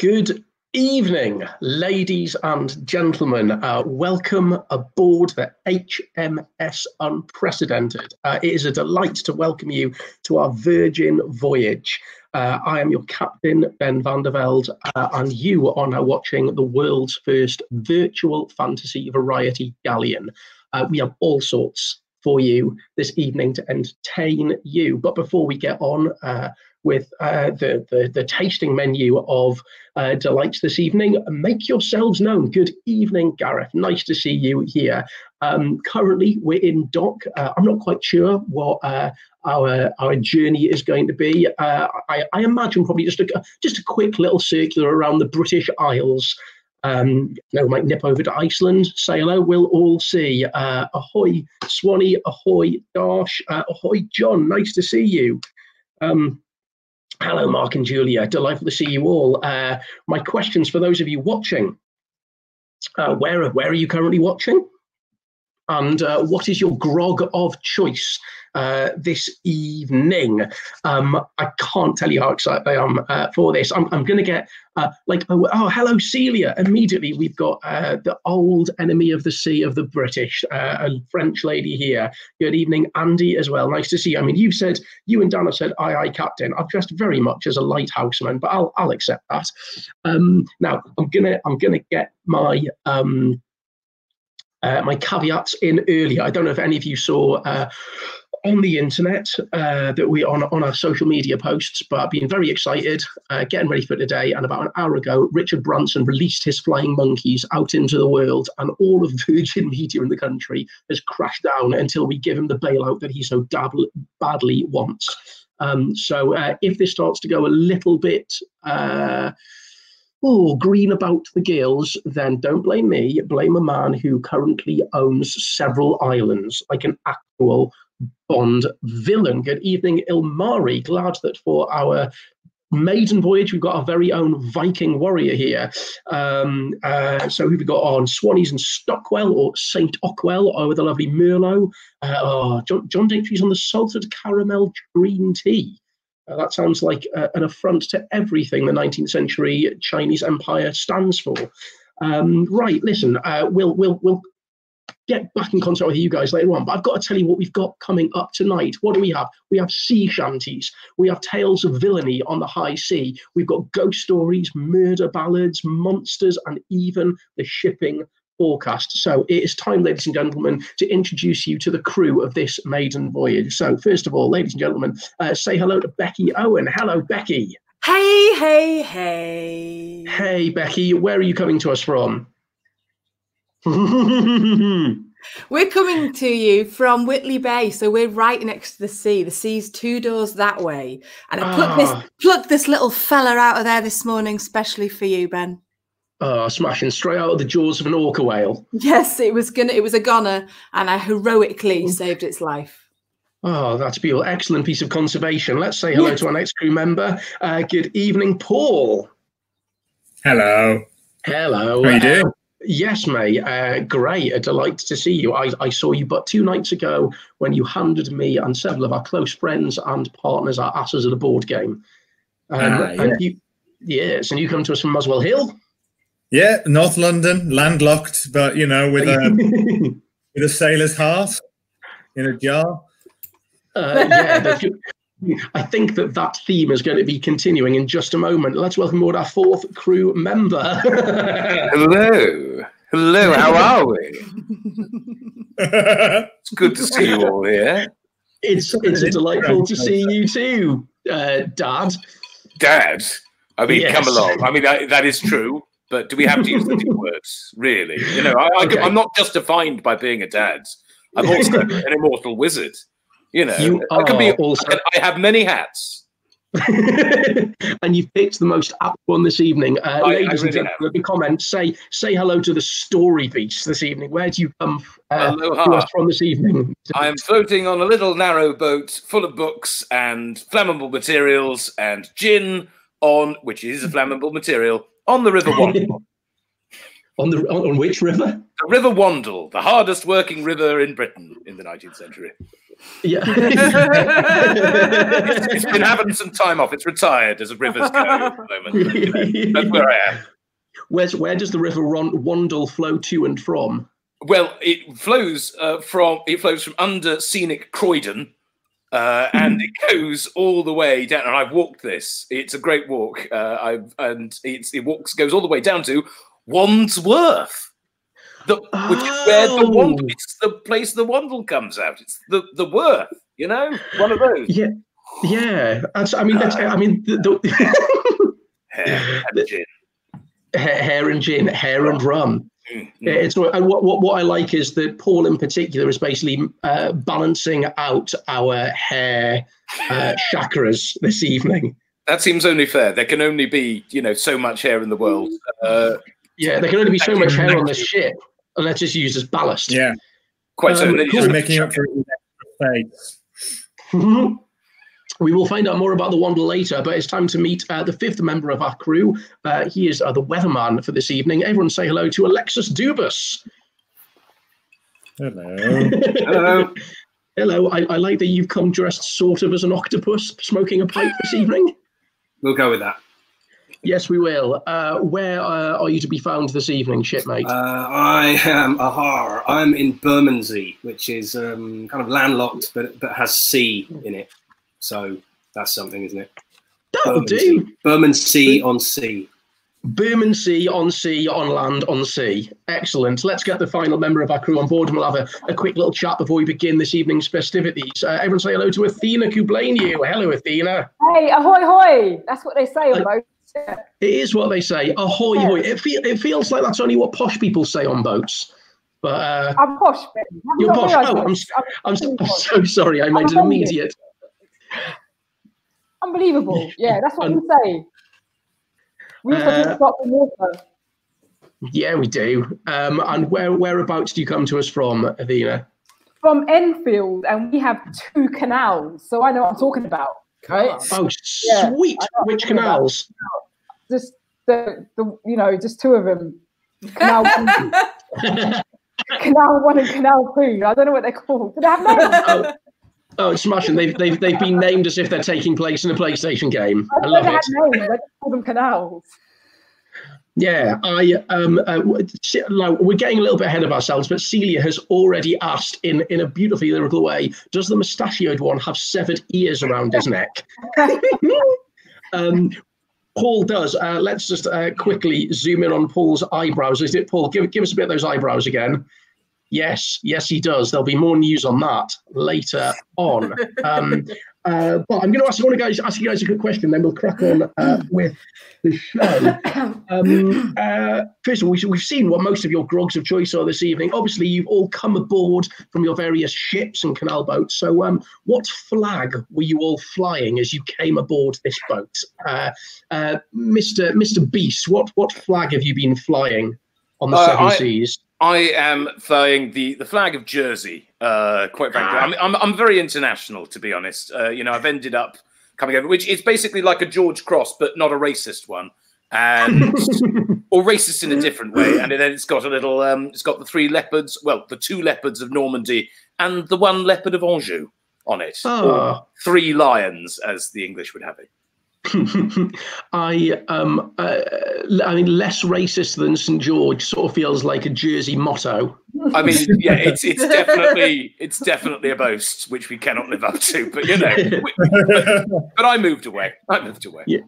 Good evening, ladies and gentlemen. Welcome aboard the HMS Unprecedented. It is a delight to welcome you to our Virgin Voyage. I am your captain, Ben Van der Velde, and you are now watching the world's first virtual fantasy variety galleon. We have all sorts for you this evening to entertain you. But before we get on with the tasting menu of delights this evening, make yourselves known. Good evening, Gareth. Nice to see you here. Currently, we're in dock. I'm not quite sure what our journey is going to be. I imagine probably just a quick little circular around the British Isles. We might nip over to Iceland, say hello, we'll all see. Ahoy, Swanee, ahoy, Darsh, ahoy, John, nice to see you. Hello, Mark and Julia, delightful to see you all. My questions for those of you watching, where are you currently watching? And what is your grog of choice this evening? I can't tell you how excited I am for this. I'm going to get hello, Celia. Immediately, we've got the old enemy of the sea of the British, a French lady here. Good evening, Andy, as well. Nice to see you. I mean, you and Dan have said, aye, aye, Captain. I've dressed very much as a lighthouseman, but I'll accept that. Now, I'm gonna get my my caveats in earlier. I don't know if any of you saw on the internet that we on our social media posts, but I've been very excited, getting ready for today. And about an hour ago, Richard Branson released his flying monkeys out into the world, and all of Virgin Media in the country has crashed down until we give him the bailout that he so badly wants. So if this starts to go a little bit green about the gills, then don't blame me. Blame a man who currently owns several islands, like an actual Bond villain. Good evening, Ilmari. Glad that for our maiden voyage, we've got our very own Viking warrior here. So who've we got on? Swanee's and Stockwell, or St. Ockwell, or with the lovely Merlot. John Daintree's on the salted caramel green tea. That sounds like an affront to everything the 19th century Chinese empire stands for. Right, listen, we'll get back in contact with you guys later on, but I've got to tell you what we've got coming up tonight. What do we have? We have sea shanties. We have tales of villainy on the high sea. We've got ghost stories, murder ballads, monsters, and even the shipping forecast. So it is time, ladies and gentlemen, to introduce you to the crew of this maiden voyage. So first of all, ladies and gentlemen, say hello to Becky Owen. Hello, Becky. Hey, hey, hey. Hey, Becky, where are you coming to us from? We're coming to you from Whitley Bay, so we're right next to the sea. The sea's two doors that way. And I plucked this little fella out of there this morning, especially for you, Ben. Smashing straight out of the jaws of an orca whale. Yes, it was a goner, and I heroically saved its life. Oh, that's beautiful. Excellent piece of conservation. Let's say hello to our next crew member. Good evening, Paul. Hello. Hello. How you doing? Yes, mate. Great. A delight to see you. I saw you but 2 nights ago when you handed me and several of our close friends and partners our asses at a board game. And you come to us from Muswell Hill. Yeah, North London, landlocked, but, you know, with a, with a sailor's heart in a jar. I think that theme is going to be continuing in just a moment. Let's welcome our fourth crew member. Hello. Hello, how are we? It's good to see you all here. It's delightful to see you too, Dad. Dad? I mean, yes. Come along. I mean, that is true. But do we have to use the two words, really? You know, I'm not just defined by being a dad. I'm also an immortal wizard. You know, I have many hats. And you've picked the most apt one this evening. Ladies and gentlemen, in the comments, say hello to the story beast this evening. Where do you come from this evening? I am floating on a little narrow boat full of books and flammable materials and gin, which is a flammable material, on the River Wandle. on which river? The River Wandle, the hardest working river in Britain in the 19th century. Yeah. It's been having some time off. It's retired as a river's go at the moment. You know, that's where I am. Where does the River Wandle flow to and from? Well, it flows from under scenic Croydon, and it goes all the way down. And I've walked this; it's a great walk. It goes all the way down to Wandsworth, which is where the Wandle. It's the place the Wandle comes out. It's the Worth, you know, one of those. Yeah, yeah. I mean, hair and gin, hair and rum. It's what I like is that Paul in particular is basically balancing out our hair chakras this evening. That seems only fair. There can only be, you know, so much hair in the world. Yeah, there can only be so much hair on this ship, and that's just used as ballast. Yeah, quite so. Cool. Making up for it. We will find out more about the Wandle later, but it's time to meet the fifth member of our crew. He is the weatherman for this evening. Everyone say hello to Alexis Dubas. Hello. Hello. Hello. I like that you've come dressed sort of as an octopus, smoking a pipe this evening. We'll go with that. Yes, we will. Where are you to be found this evening, shipmate? I am Ahar. I'm in Bermondsey, which is kind of landlocked, but has sea in it. So that's something, isn't it? That'll do. Bermondsey on sea. Bermondsey on sea, on land, on sea. Excellent. Let's get the final member of our crew on board, and we'll have a quick little chat before we begin this evening's festivites. Everyone say hello to Athena Kublainu. Hello, Athena. Hey, ahoy, hoy. That's what they say on boats. It is what they say. Ahoy, yes. Hoy. It feels like that's only what posh people say on boats. But I'm posh. You're posh. Oh, I'm so sorry. I made an immediate... Unbelievable. Yeah, that's what we say. We have to stop the water. Yeah, we do. And whereabouts do you come to us from, Athena? From Enfield, and we have 2 canals, so I know what I'm talking about. Right? Oh, yeah, sweet. Which canals? Just the you know, just 2 of them. Canal 1. Canal 1 and Canal 2. I don't know what they're called. Do they have names? Oh, it's smashing. They've been named as if they're taking place in a PlayStation game. I love it. Names. I call them canals. Yeah, we're getting a little bit ahead of ourselves, but Celia has already asked in a beautifully lyrical way, does the mustachioed one have severed ears around his neck? Paul does. Let's just quickly zoom in on Paul's eyebrows. Is it Paul? Give us a bit of those eyebrows again. Yes, he does. There'll be more news on that later on. But I'm going to ask you guys a good question, then we'll crack on with the show. First of all, we've seen what most of your grogs of choice are this evening. Obviously, you've all come aboard from your various ships and canal boats. So what flag were you all flying as you came aboard this boat? Mr. Beast, what flag have you been flying on the seven seas? I am flying the flag of Jersey, quite frankly. I'm very international, to be honest. You know, I've ended up coming over, which is basically like a George Cross, but not a racist one, and or racist in a different way. And then it's got a little, it's got the 3 leopards, well, the 2 leopards of Normandy and the 1 leopard of Anjou on it, or 3 lions, as the English would have it. I mean, less racist than St. George sort of feels like a Jersey motto. I mean, yeah, it's definitely a boast which we cannot live up to. But you know, but I moved away. Yeah.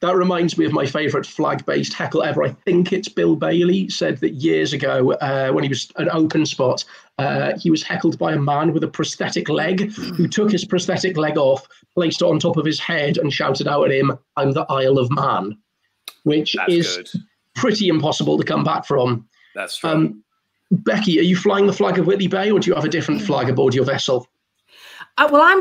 That reminds me of my favourite flag-based heckle ever. I think it's Bill Bailey said that years ago when he was an open spot, he was heckled by a man with a prosthetic leg who took his prosthetic leg off, placed it on top of his head and shouted out at him, "I'm the Isle of Man," which is pretty impossible to come back from. That's true. Becky, are you flying the flag of Whitley Bay or do you have a different flag aboard your vessel? Well, I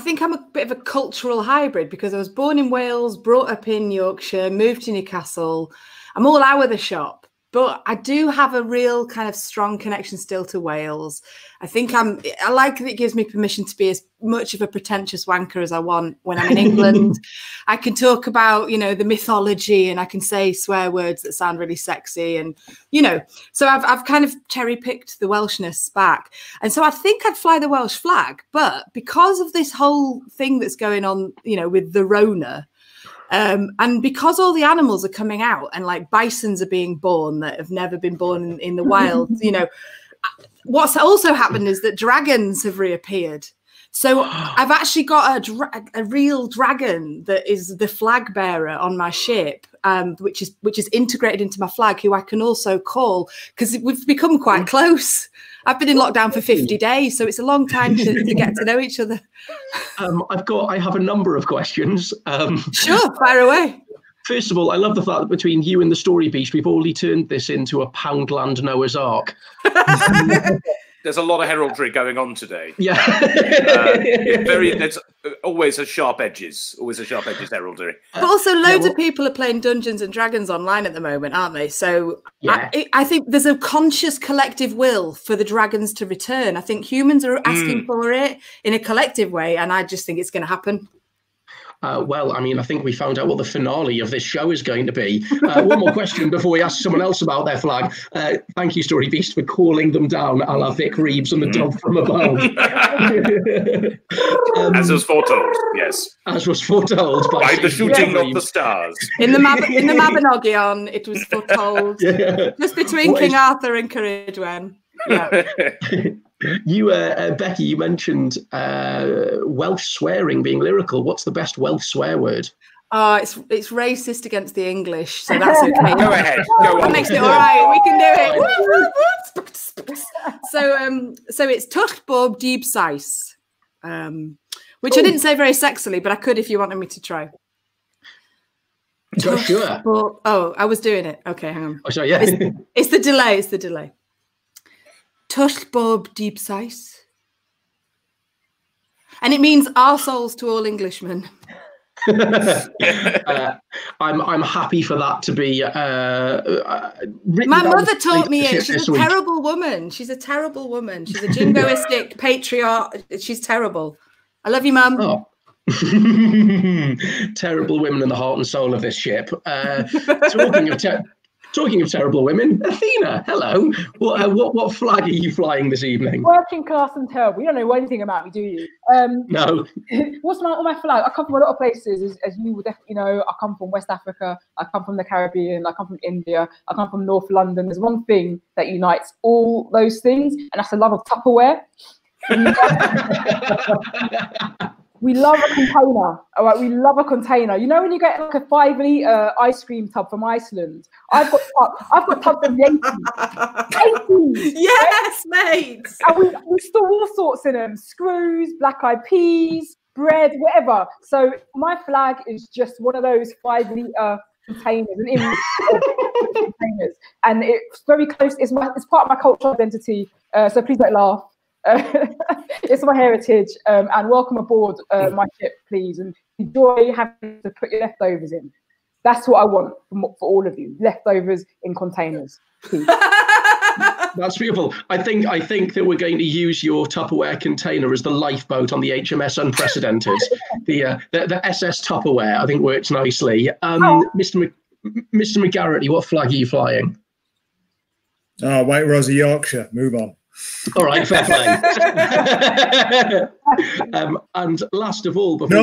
think I'm a bit of a cultural hybrid because I was born in Wales, brought up in Yorkshire, moved to Newcastle. I'm all over the shop. But I do have a real kind of strong connection still to Wales. I like that it gives me permission to be as much of a pretentious wanker as I want when I'm in England. I can talk about, you know, the mythology, and I can say swear words that sound really sexy, and, you know, so I've kind of cherry picked the Welshness back. And so I think I'd fly the Welsh flag, but because of this whole thing that's going on, you know, with the Rona, and because all the animals are coming out and like bisons are being born that have never been born in the wild, you know, what's also happened is that dragons have reappeared. So I've actually got a real dragon that is the flag bearer on my ship, which is integrated into my flag, who I can also call, because we've become quite close. I've been in lockdown for 50 days, so it's a long time to get to know each other. I have a number of questions. Sure, fire away. First of all, I love the fact that between you and the Story Beast, we've already turned this into a Poundland Noah's Ark. There's a lot of heraldry going on today. Yeah, there's always a sharp edges, heraldry. But also, loads of people are playing Dungeons and Dragons online at the moment, aren't they? So yeah. I think there's a conscious collective will for the dragons to return. I think humans are asking for it in a collective way, and I just think it's going to happen. Well, I mean, I think we found out what the finale of this show is going to be. One more question before we ask someone else about their flag. Thank you, Story Beast, for calling them down a la Vic Reeves and the dove from above. As was foretold, yes. As was foretold. By the shooting of the stars. In the Mabinogion, it was foretold. Yeah. Just between King Arthur and Caridwen. Yeah. You, Becky, you mentioned Welsh swearing being lyrical. What's the best Welsh swear word? Oh, it's racist against the English, so that's okay. Go ahead, go on. That makes it all right. We can do it. So it's tucht bob deep size, which I didn't say very sexily, but I could if you wanted me to try. Sure. Oh, I was doing it. Okay, hang on. Oh, sorry. Yeah. It's the delay. It's the delay. Tush bob deep size, and it means our souls to all Englishmen. I'm happy for that to be written. My mother taught me it. She's a terrible woman. She's a terrible woman. She's a jingoistic patriot. She's terrible. I love you, Mum. Oh. Terrible women in the heart and soul of this ship. Talking of terrible women, Athena, hello. What flag are you flying this evening? Working class and terrible. You don't know anything about me, do you? No. What's my flag? I come from a lot of places, as you will definitely know. I come from West Africa. I come from the Caribbean. I come from India. I come from North London. There's one thing that unites all those things, and that's the love of Tupperware. We love a container, all right? We love a container. You know when you get like a 5-litre ice cream tub from Iceland? I've got tubs from the 80s. Yes, mate. And we store all sorts in them. Screws, black-eyed peas, bread, whatever. So my flag is just one of those 5-litre containers, an image of containers. And it's very close. It's part of my cultural identity, so please don't laugh. It's my heritage, and welcome aboard my ship, please, and enjoy having to put your leftovers in. That's what I want for all of you, leftovers in containers, please. That's beautiful. I think that we're going to use your Tupperware container as the lifeboat on the HMS Unprecedented. the SS Tupperware, I think, works nicely. Mr. McGarrity, what flag are you flying? Oh, White Rose of Yorkshire, move on. All right, fair play. And last of all, before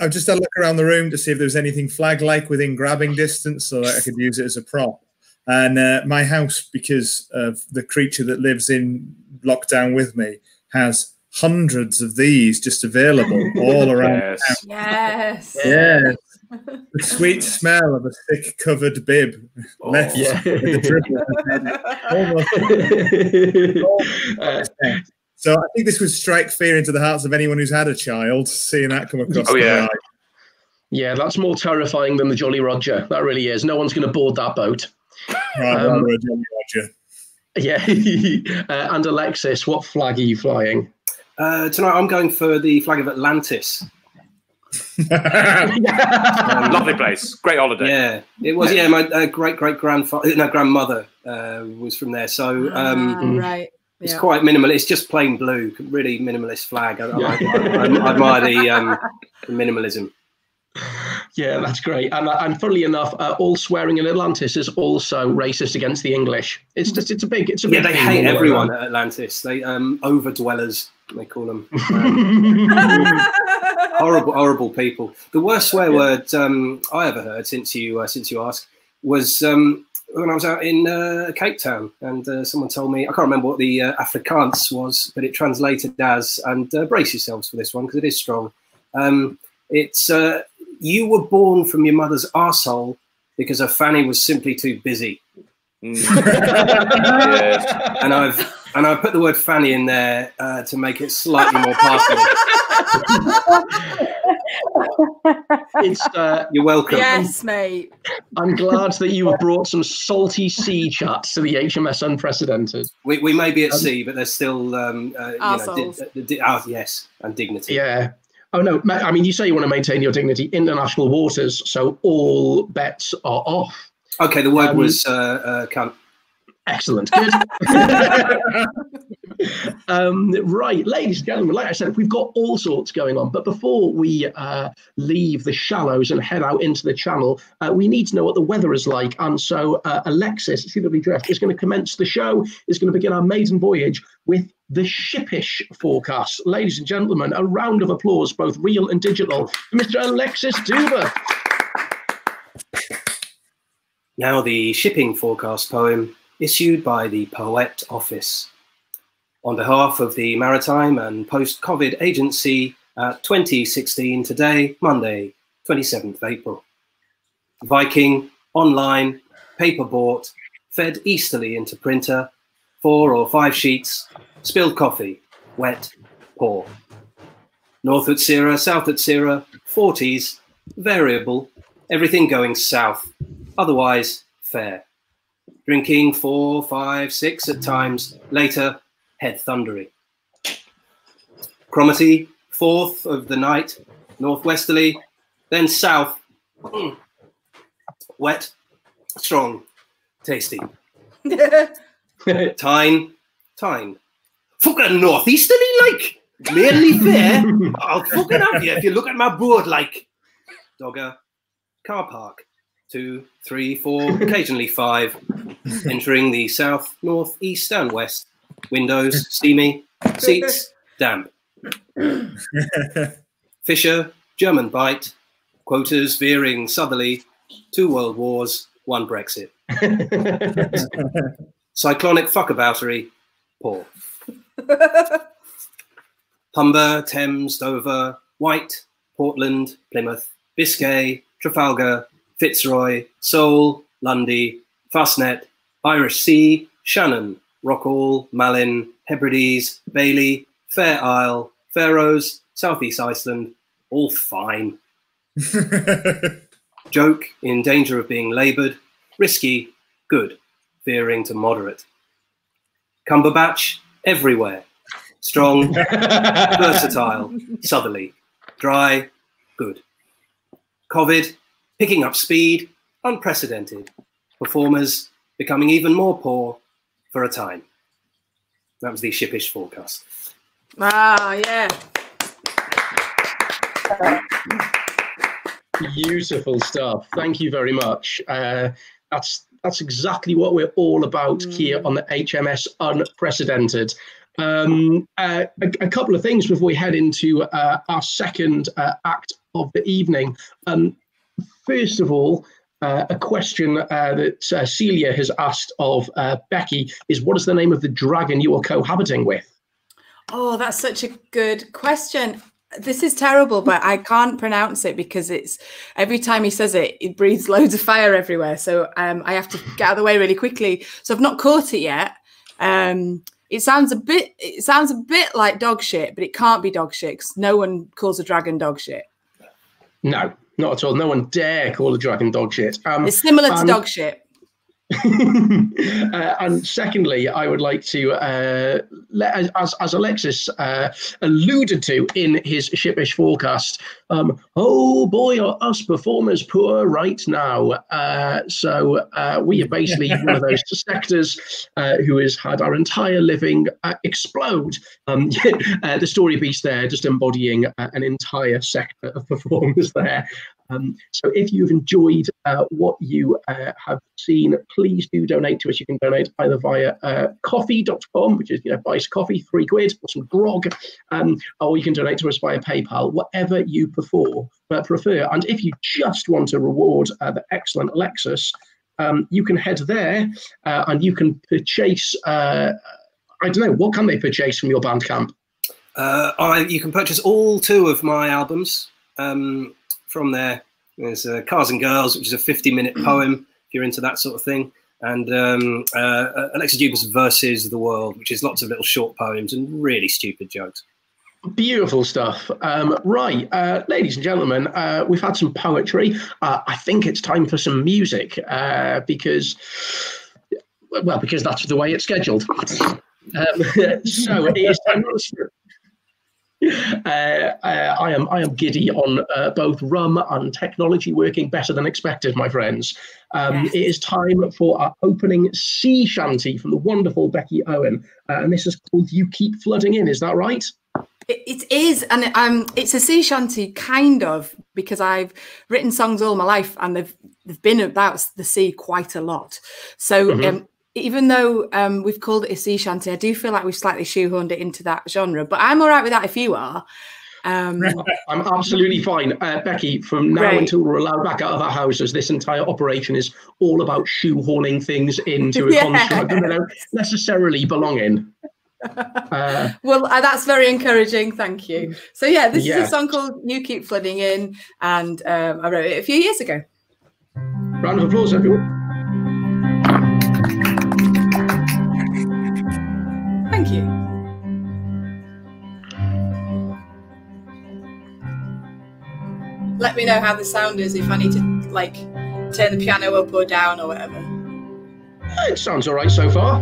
I just had a look around the room to see if there was anything flag-like within grabbing distance so that I could use it as a prop. And my house, because of the creature that lives in lockdown with me, has hundreds of these just available all around. Yes. Yes. Yes. The sweet smell of a thick covered bib left with the dribble. Almost. So I think this would strike fear into the hearts of anyone who's had a child, seeing that come across their eye. Yeah, that's more terrifying than the Jolly Roger. That really is. No one's going to board that boat. Right, a Jolly Roger. Yeah. And Alexis, what flag are you flying? Tonight I'm going for the flag of Atlantis. Lovely place, great holiday. Yeah, it was. Yeah, my grandmother was from there, so right. It's quite minimalist. It's just plain blue, really minimalist flag. I admire the minimalism. Yeah, that's great. And funnily enough, all swearing in Atlantis is also racist against the English. It's just, it's a big they hate everyone at Atlantis. They overdwellers, they call them. Horrible people. The worst swear word I ever heard, since you asked, was when I was out in Cape Town, and someone told me, I can't remember what the Afrikaans was, but it translated as, and brace yourselves for this one because it is strong, it's you were born from your mother's arsehole because her fanny was simply too busy. Yeah. And I've put the word fanny in there to make it slightly more passable. It's, you're welcome. Yes, mate. I'm glad that you have brought some salty sea chats to the HMS Unprecedented. We may be at sea, but there's still yes, and dignity. Yeah. Oh no, I mean, you say you want to maintain your dignity, international waters, so all bets are off. Okay, the word was cunt. Excellent. Good. Right, ladies and gentlemen, like I said, we've got all sorts going on. But before we leave the shallows and head out into the channel, we need to know what the weather is like. And so Alexis, CWDF, is going to commence the show, is going to begin our maiden voyage with the shippish forecast. Ladies and gentlemen, a round of applause, both real and digital, for Mr. Alexis Duber. Now the shipping forecast poem, issued by the Poet Office on behalf of the Maritime and Post-COVID Agency at 2016 today, Monday, 27th April. Viking, online, paper bought, fed easterly into printer, 4 or 5 sheets, spilled coffee, wet, pour. North at Sierra, south at Sierra, 40s, variable, everything going south, otherwise fair. Drinking 4, 5, 6 at times, later head thundering. Cromarty, 4th of the night, northwesterly, then south, wet, strong, tasty. Tyne, fucking northeasterly like, merely fair, I'll fucking have you if you look at my board like. Dogger, car park, 2, 3, 4, occasionally 5, entering the south, north, east and west. Windows, steamy, seats, damp. Fisher, German bite, quotas veering southerly, 2 world wars, 1 Brexit. Cyclonic fuckaboutery, poor. Humber, Thames, Dover, White, Portland, Plymouth, Biscay, Trafalgar, Fitzroy, Seoul, Lundy, Fastnet, Irish Sea, Shannon, Rockall, Malin, Hebrides, Bailey, Fair Isle, Faroes, Southeast Iceland, all fine. Joke, in danger of being laboured, risky, good, veering to moderate. Cumberbatch, everywhere, strong, versatile, southerly, dry, good. Covid, picking up speed, unprecedented. Performers becoming even more poor for a time. That was the shippish forecast. Ah, yeah. Beautiful stuff. Thank you very much. That's exactly what we're all about here on the HMS Unprecedented. A couple of things before we head into our second act of the evening. First of all, a question that Celia has asked of Becky is, what is the name of the dragon you are cohabiting with? Oh, that's such a good question. This is terrible, but I can't pronounce it because it's every time he says it, it breathes loads of fire everywhere. So I have to get out of the way really quickly. So I've not caught it yet. It sounds a bit like dog shit, but it can't be dog shit because no one calls a dragon dog shit. No. Not at all. No one dare call a dragon dog shit. It's similar to dog shit. And secondly, I would like to, as Alexis alluded to in his shippish forecast, oh boy, are us performers poor right now. So we are basically one of those sectors who has had our entire living explode. The story piece there just embodying an entire sector of performers there. So if you've enjoyed what you have seen, please do donate to us. You can donate either via coffee.com, which is, you know, buys coffee, £3, or some grog, or you can donate to us via PayPal, whatever you prefer. And if you just want to reward the excellent Alexis, you can head there and you can purchase, I don't know, what can they purchase from your Bandcamp? You can purchase all two of my albums. From there, there's Cars and Girls, which is a 50-minute poem, if you're into that sort of thing, and Alexis Dubin's Versus the World, which is lots of little short poems and really stupid jokes. Beautiful stuff. Right, ladies and gentlemen, we've had some poetry. I think it's time for some music, because that's the way it's scheduled. So it is time for... I am giddy on both rum and technology working better than expected, my friends. Yes. It is time for our opening sea shanty from the wonderful Becky Owen, and this is called "You Keep Flooding In." Is that right? It is, and it's a sea shanty kind of, because I've written songs all my life, and they've been about the sea quite a lot. So. Mm-hmm. Even though we've called it a sea shanty, I do feel like we've slightly shoehorned it into that genre. But I'm all right with that if you are. I'm absolutely fine. Becky, from now until we're allowed back out of our houses, this entire operation is all about shoehorning things into a construct that they don't necessarily belong in. Well, that's very encouraging. Thank you. So, yeah, this is a song called You Keep Flooding In, and I wrote it a few years ago. Round of applause, everyone. Thank you. Let me know how the sound is, if I need to like turn the piano up or down or whatever. It sounds all right so far.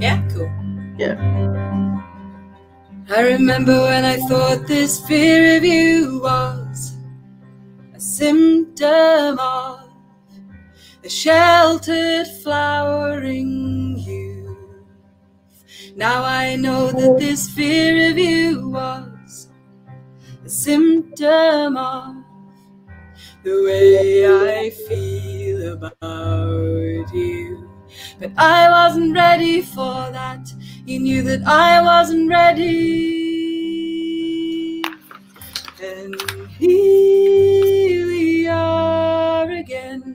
Yeah, cool. Yeah. I remember when I thought this fear of you was a symptom of a sheltered flowering you. Now I know that this fear of you was a symptom of the way I feel about you. But I wasn't ready for that. You knew that I wasn't ready. And here we are again.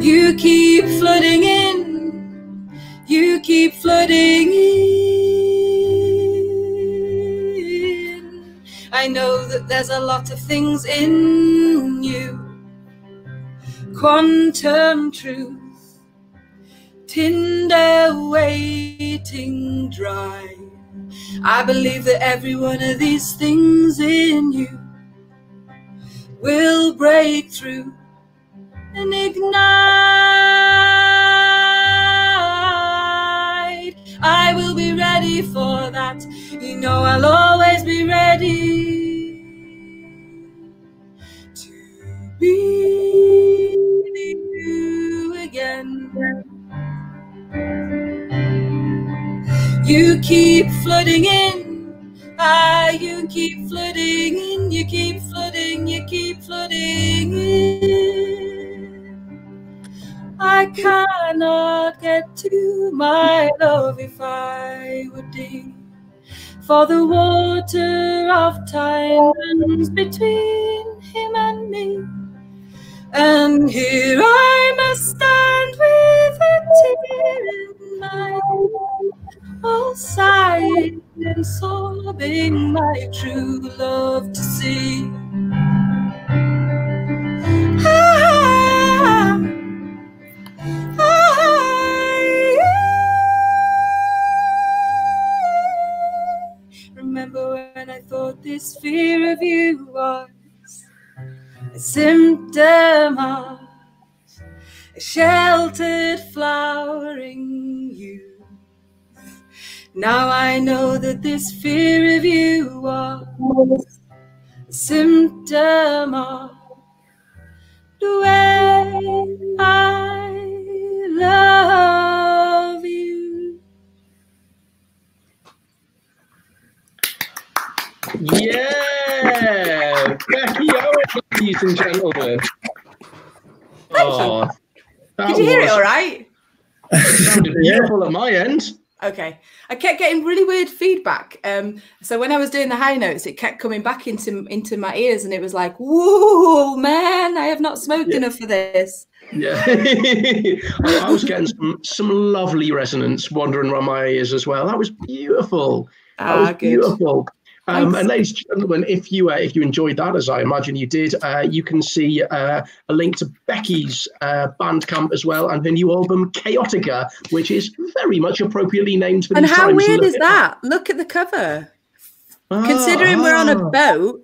You keep flooding in. You keep flooding in. I know that there's a lot of things in you. Quantum truth, Tinder waiting dry. I believe that every one of these things in you will break through and ignite. I will be ready for that. You know I'll always be ready to be you again. You keep flooding in. You keep flooding in. You keep flooding. You keep flooding in. I cannot get to my love if I would dig for the water of time runs between him and me. And here I must stand with a tear in my eye, all sighing and sobbing my true love to see. Remember when I thought this fear of you was a symptom of a sheltered flowering youth. Now I know that this fear of you was a symptom of the way I love you. Yeah, Becky Owen, ladies and gentlemen. Oh, did you hear it all right? It sounded beautiful at my end. Okay, I kept getting really weird feedback. So when I was doing the high notes, it kept coming back into my ears, and it was like, "Whoa, man! I have not smoked enough for this." Yeah, I was getting some lovely resonance wandering around my ears as well. That was beautiful. That was beautiful. And ladies and gentlemen, if you enjoyed that, as I imagine you did, you can see a link to Becky's Bandcamp as well, and her new album Chaotica, which is very much appropriately named for these times. And how weird is that? Look at the cover. Considering we're on a boat,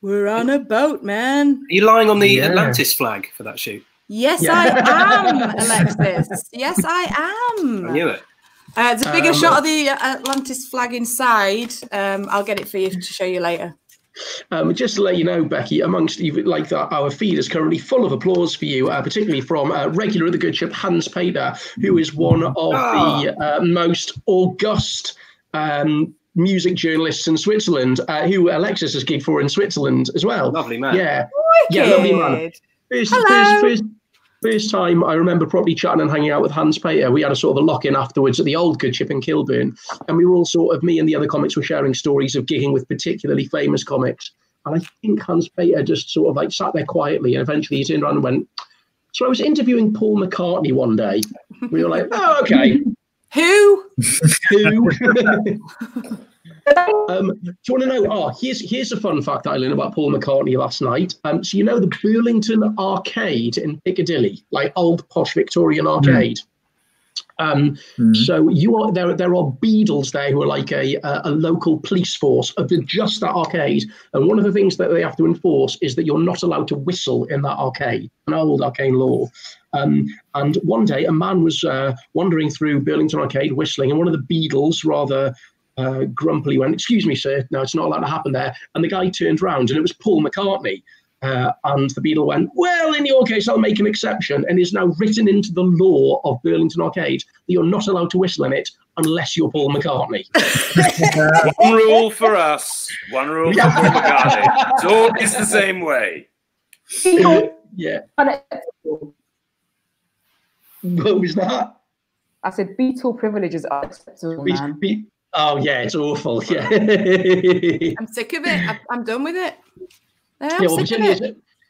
we're on a boat, man. Are you lying on the Atlantis flag for that shoot? Yes, I am, Alexis. Yes, I am. I knew it. There's a bigger shot of the Atlantis flag inside. I'll get it for you to show you later. Just to let you know, Becky, amongst you like that, our feed is currently full of applause for you, particularly from regular of the good ship Hans Peter, who is one of the most august music journalists in Switzerland, who Alexis has gigged for in Switzerland as well. Lovely man. Yeah, lovely man. First time I remember properly chatting and hanging out with Hans Peter, we had a sort of a lock-in afterwards at the old good ship in Kilburn, and we were all sort of, me and the other comics were sharing stories of gigging with particularly famous comics, and I think Hans Peter just sort of like sat there quietly, and eventually he turned around and went, "So I was interviewing Paul McCartney one day." We were like, "Oh, okay." Who? Who? Do you want to know? Oh, here's a fun fact that I learned about Paul McCartney last night. So you know the Burlington Arcade in Piccadilly, like old posh Victorian arcade. So there are Beadles there who are like a local police force of just that arcade. And one of the things that they have to enforce is that you're not allowed to whistle in that arcade, an old arcane law. And one day a man was wandering through Burlington Arcade whistling, and one of the Beadles rather grumpily went, "Excuse me, sir, no, it's not allowed to happen there." And the guy turned round, and it was Paul McCartney. And the Beatle went, "Well, in your case, I'll make an exception," and is now written into the law of Burlington Arcade that you're not allowed to whistle in it unless you're Paul McCartney. One rule for us, one rule for Paul McCartney. It's always the same way. Yeah. What was that? I said, Beatle privileges are acceptable, man. Oh, yeah, it's awful. Yeah. I'm sick of it. I'm done with it.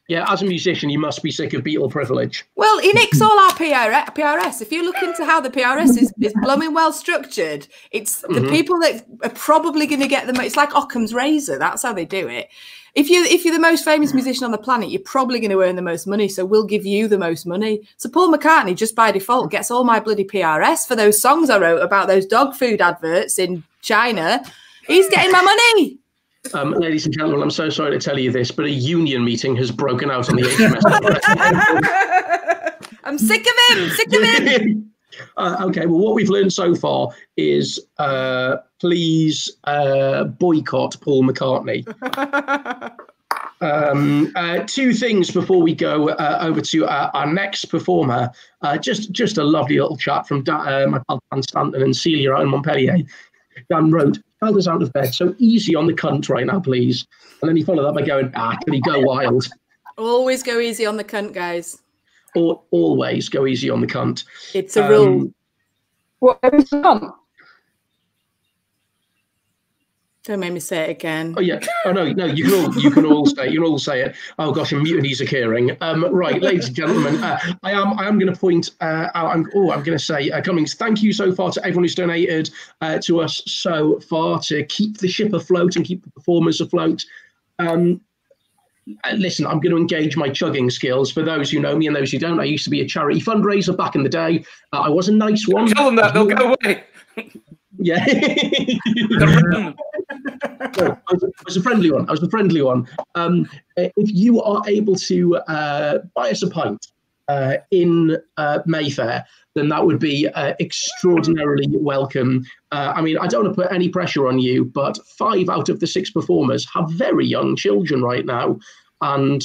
Yeah, as a musician, you must be sick of Beatle privilege. Well, it nicks all our PRS. If you look into how the PRS is blooming well structured, it's the people that are probably going to get them. It's like Occam's razor. That's how they do it. If you're the most famous musician on the planet, you're probably going to earn the most money, so we'll give you the most money. So Paul McCartney, just by default, gets all my bloody PRS for those songs I wrote about those dog food adverts in China. He's getting my money. Ladies and gentlemen, I'm so sorry to tell you this, but a union meeting has broken out on the HMS. I'm sick of him, sick of him. Okay, well, what we've learned so far is please boycott Paul McCartney. Two things before we go over to our next performer. Just a lovely little chat from my pal Dan Stanton and Celia out in Montpellier. Dan wrote, "Child is out of bed, so easy on the cunt right now, please." And then he followed up by going, "Can he go wild?" Always go easy on the cunt, guys. Or always go easy on the cunt. It's a rule. What is cunt? Don't make me say it again. Oh yeah. Oh no. You can all say it. Oh gosh, a mutiny's occurring. Right, ladies and gentlemen, I am going to point out. I'm going to say, Cummings, thank you so far to everyone who's donated to us so far to keep the ship afloat and keep the performers afloat. Listen, I'm going to engage my chugging skills. For those who know me and those who don't, I used to be a charity fundraiser back in the day. I was a nice one. Tell them that they'll go away. Yeah. No, I was a friendly one. I was a friendly one. If you are able to buy us a pint, in Mayfair, then that would be extraordinarily welcome. I mean, I don't want to put any pressure on you, but 5 out of the 6 performers have very young children right now. And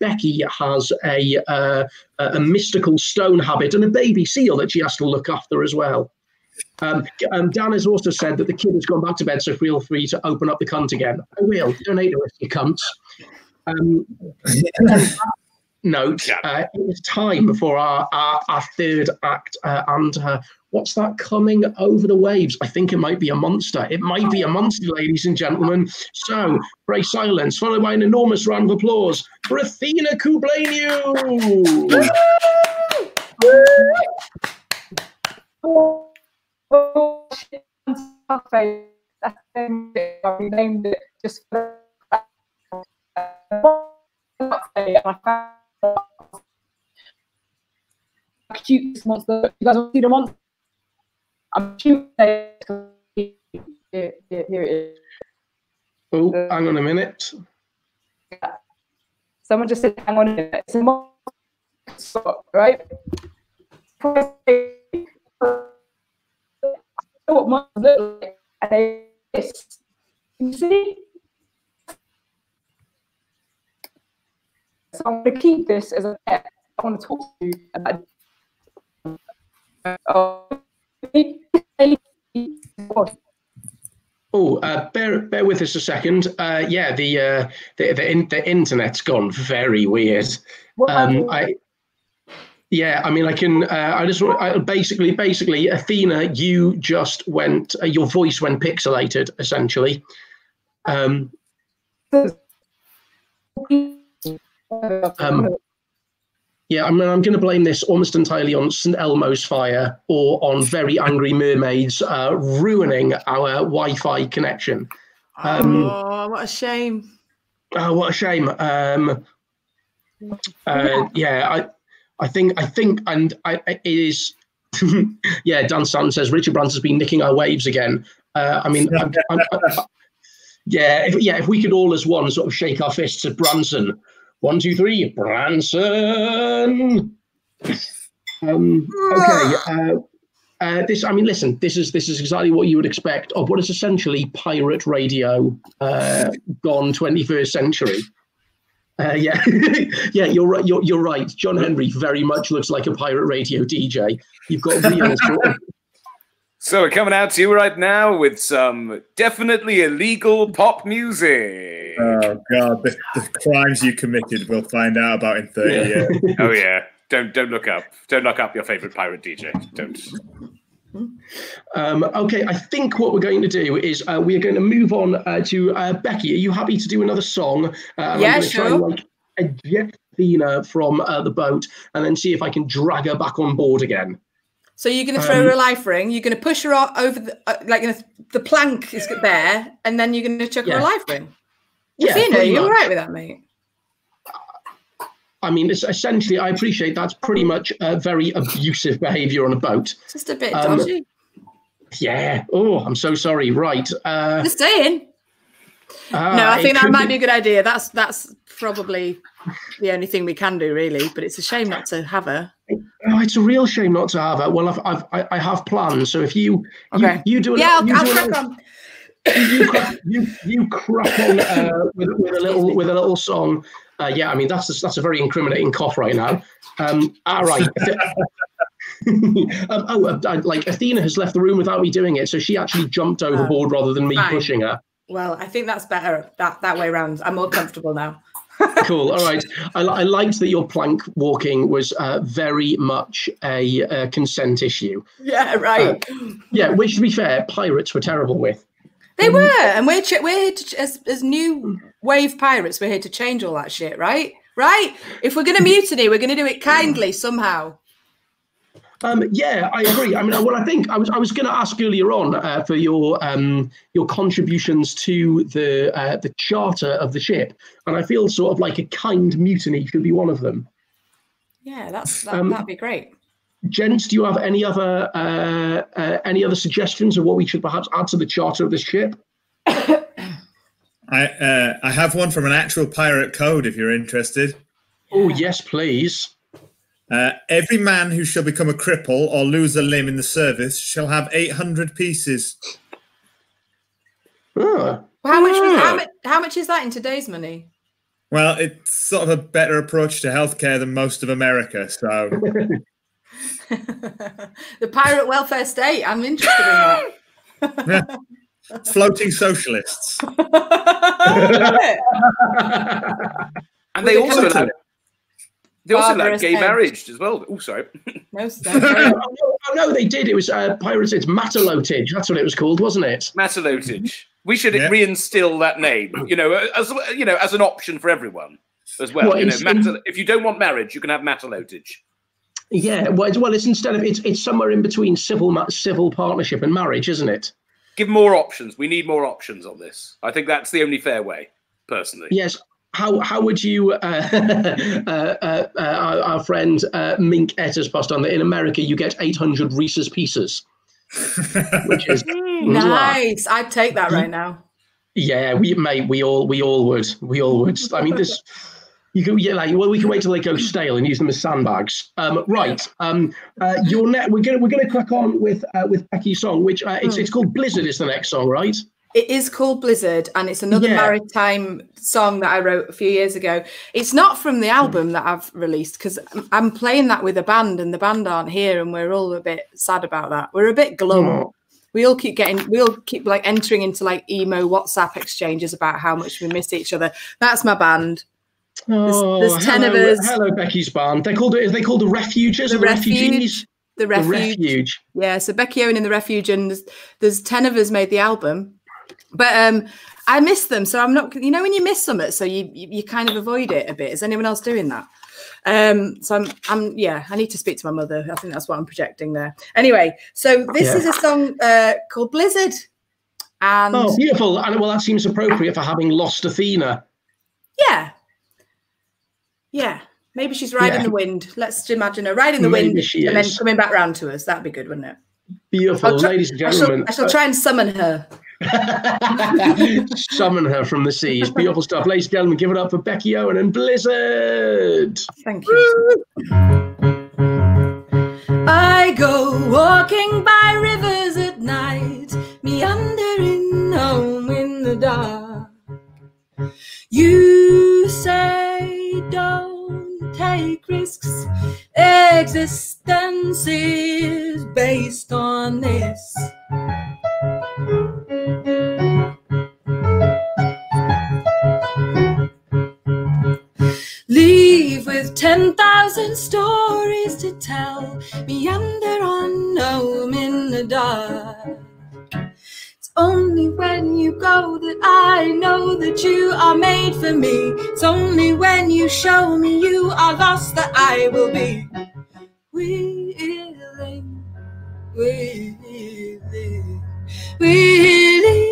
Becky has a mystical stone habit and a baby seal that she has to look after as well. Dan has also said that the kid has gone back to bed, so feel free to open up the cunt again. I will. Donate to us, you cunts. Note, it is time for our third act, and what's that coming over the waves? I think it might be a monster. It might be a monster, ladies and gentlemen. So, pray silence, followed by an enormous round of applause for Athena Kublanew. I renamed it just for cute this monster. You guys want to see the monster? I'm cute. Here it is. Oh, hang on a minute. Someone just said, hang on a minute. It's a monster, right? What monster looks like, and it's, you see? So I'm going to keep this as a pet. I want to talk to you about it. Oh, bear with us a second. Yeah, the internet's gone very weird. Yeah, I mean, I can. I just basically, Athena, you just went. Your voice went pixelated, essentially. Yeah, I mean, I'm going to blame this almost entirely on St Elmo's fire or on very angry mermaids ruining our Wi-Fi connection. Oh, what a shame! Oh, what a shame! Yeah, I think, and it is, yeah, Dan Stanton says, Richard Branson's been nicking our waves again. I mean, if we could all as one sort of shake our fists at Branson. 1, 2, 3, Branson. Okay. This, I mean, listen, this is exactly what you would expect of what is essentially pirate radio gone 21st century. Yeah, yeah, you're right. John Henry very much looks like a pirate radio DJ. You've got real sort of... So we're coming out to you right now with some definitely illegal pop music. Oh God, the crimes you committed, we'll find out about in 30 years. Oh yeah, don't look up. Don't look up your favorite pirate DJ. Don't. Okay, I think what we're going to do is we're going to move on to Becky. Are you happy to do another song? Yeah, sure. I'm going to try and eject Athena from the boat and then see if I can drag her back on board again. So you're going to throw her a life ring. You're going to push her over the, like, you know, the plank is there, and then you're going to chuck her a life ring. Yeah, Athena, you're all right with that, mate? I mean, it's essentially, I appreciate that's pretty much very abusive behaviour on a boat. Just a bit dodgy. Yeah. Oh, I'm so sorry. Right. Just saying. No, I think that might be a good idea. That's probably the only thing we can do, really. But it's a shame not to have her. Oh, it's a real shame not to have her. Well, I have plans. So if you you do it, yeah, I'll crack on. You crack on with a little song. Yeah, I mean that's a very incriminating cough right now. All right. Like Athena has left the room without me doing it, so she actually jumped overboard rather than me pushing her. Well, I think that's better that way round. I'm more comfortable now. Cool. All right. I liked that your plank walking was very much a consent issue. Yeah. Right. Yeah. Which, to be fair, pirates were terrible with. They were, and we're here to, as new wave pirates, we're here to change all that shit, right? Right? If we're going to mutiny, we're going to do it kindly somehow. Yeah, I agree. I mean, well, I think I was going to ask earlier on for your contributions to the charter of the ship, and I feel sort of like a kind mutiny could be one of them. Yeah, that'd be great. Gents, do you have any other suggestions of what we should perhaps add to the charter of this ship? I have one from an actual pirate code if you're interested. Oh yes, please. Every man who shall become a cripple or lose a limb in the service shall have 800 pieces. Oh. Well, how much is that in today's money? Well, it's sort of a better approach to healthcare than most of America, so. The pirate welfare state, I'm interested in that. Yeah. Floating socialists. And they also had it. They also had gay marriage as well. Oh, sorry. No, no, they did. It was pirates. It's matelotage. That's what it was called, wasn't it? Matelotage. We should reinstill that name. You know, as an option for everyone as well. What, you know, if you don't want marriage, you can have matelotage. Yeah. Well, it's instead of it's somewhere in between civil partnership and marriage, isn't it? Give more options. We need more options on this. I think that's the only fair way, personally. Yes. How would you, our friend Mink Et has passed on that in America you get 800 Reese's Pieces, which is nice. I'd take that right now. Yeah, we all would. I mean, this we can wait till they go stale and use them as sandbags. Right, we're gonna crack on with Becky's song, which it's called Blizzard is the next song, right? It is called Blizzard, and it's another maritime song that I wrote a few years ago. It's not from the album that I've released because I'm playing that with a band and the band aren't here and we're all a bit sad about that. We're a bit glum. Oh. We all keep like entering into like emo WhatsApp exchanges about how much we miss each other. That's my band. Oh, there's 10 of us. Hello, Becky's band. They're called, the Refuges? The Refugees? The Refuge. Yeah, so Becky Owen and the Refuge, and there's 10 of us made the album. But I miss them, so I'm not. You know, when you miss them, so you kind of avoid it a bit. Is anyone else doing that? So yeah. I need to speak to my mother. I think that's what I'm projecting there. Anyway, so this is a song called Blizzard. And oh, beautiful! And well, that seems appropriate for having lost Athena. Yeah. Yeah. Maybe she's riding the wind. Let's imagine her riding the wind and then coming back round to us. That'd be good, wouldn't it? Beautiful, ladies and gentlemen. I shall try and summon her. Summon her from the seas. Beautiful stuff. Ladies and gentlemen, give it up for Becky Owen and Blizzard. Thank you. I go walking by rivers at night, meandering home in the dark. You say don't take risks. Existence is based on this. Leave with 10,000 stories to tell, meander on home in the dark. It's only when you go that I know that you are made for me. It's only when you show me you are lost that I will be. Wheeling, wheeling, wheeling.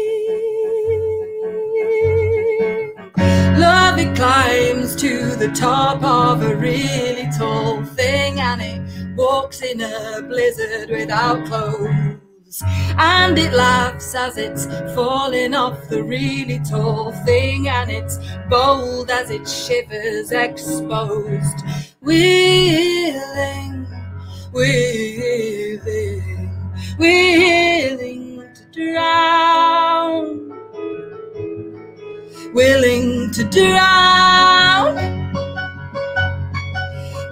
Love, it climbs to the top of a really tall thing, and it walks in a blizzard without clothes, and it laughs as it's falling off the really tall thing, and it's bold as it shivers exposed. Wheeling, wheeling, willing to drown, willing to drown,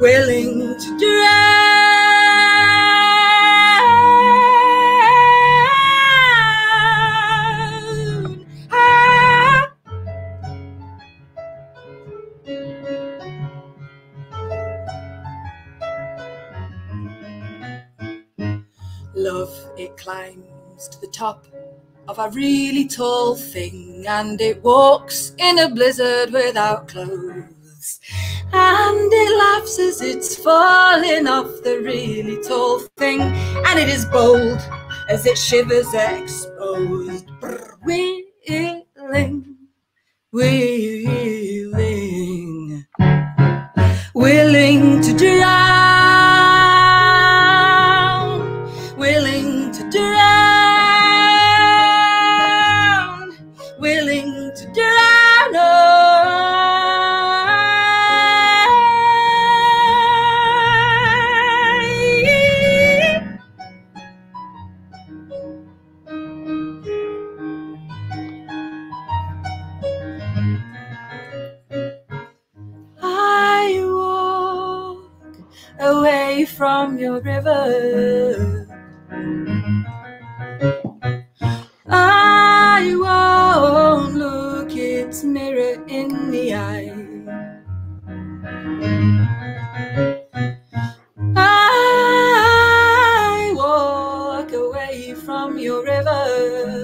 willing to drown. Ah. Love, it climbs to the top of a really tall thing, and it walks in a blizzard without clothes, and it laughs as it's falling off the really tall thing, and it is bold as it shivers exposed. Willing, willing, willing to drown, willing to drown, willing to drown, oh, from your river. I won't look its mirror in the eye. I walk away from your river.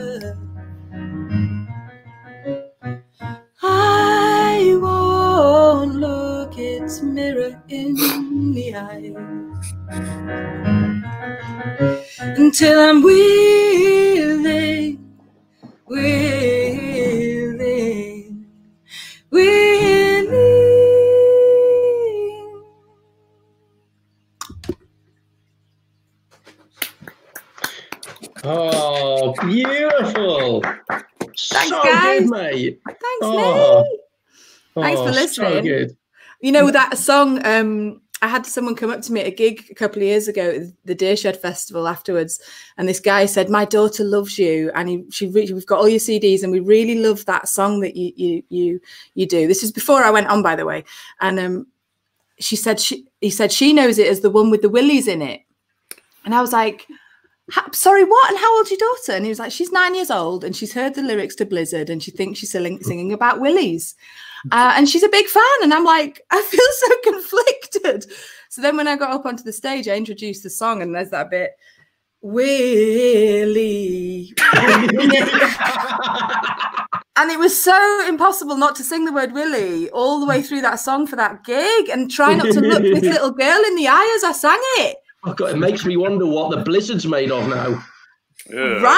I won't look its mirror in the eye until I'm willing, willing, willing. Oh, beautiful! Thanks, so guys. Good, mate. Thanks, oh, mate. Oh, thanks for listening. So good. You know that song. I had someone come up to me at a gig a couple of years ago at the Deershed Festival afterwards, and this guy said, "My daughter loves you, and we've got all your CDs, and we really love that song that you do." This is before I went on, by the way. And he said she knows it as the one with the willies in it, and I was like, "Sorry, what? And how old's your daughter?" And he was like, "She's 9 years old, and she's heard the lyrics to Blizzard, and she thinks she's singing about willies." And she's a big fan, and I'm like, I feel so conflicted. So then when I got up onto the stage, I introduced the song, and there's that bit, Willie. And it was so impossible not to sing the word Willie all the way through that song for that gig, and try not to look this little girl in the eye as I sang it. Oh God, it makes me wonder what the Blizzard's made of now. Yeah.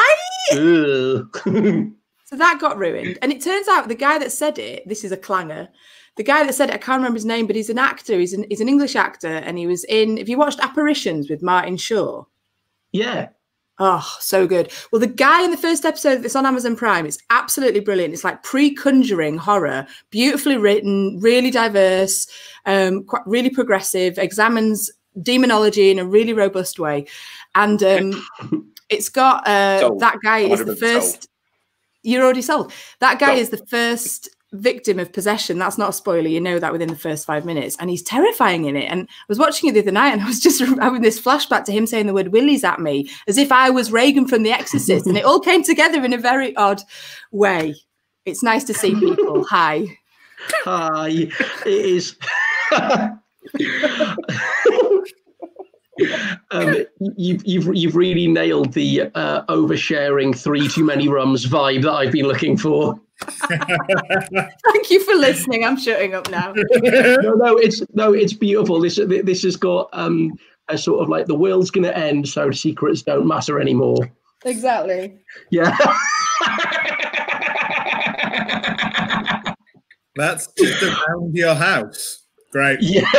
Right? So that got ruined. And it turns out the guy that said it, this is a clanger, the guy that said it, I can't remember his name, but he's an actor. He's an English actor. And he was in, have you watched Apparitions with Martin Shaw? Yeah. Oh, so good. Well, the guy in the first episode that's on Amazon Prime, it's absolutely brilliant. It's like pre-Conjuring horror, beautifully written, really diverse, really progressive, examines demonology in a really robust way. And it's got, that guy is the first... You're already sold. That guy is the first victim of possession. That's not a spoiler. You know that within the first 5 minutes. And he's terrifying in it. And I was watching it the other night, and I was just having this flashback to him saying the word willies at me, as if I was Reagan from The Exorcist. And it all came together in a very odd way. It's nice to see people. Hi. Hi. It is. You've really nailed the oversharing three too many rums vibe that I've been looking for. Thank you for listening. I'm shutting up now. No, it's beautiful. This has got a sort of like the world's gonna end, so secrets don't matter anymore. Exactly. Yeah. That's just around your house. Great. Yeah.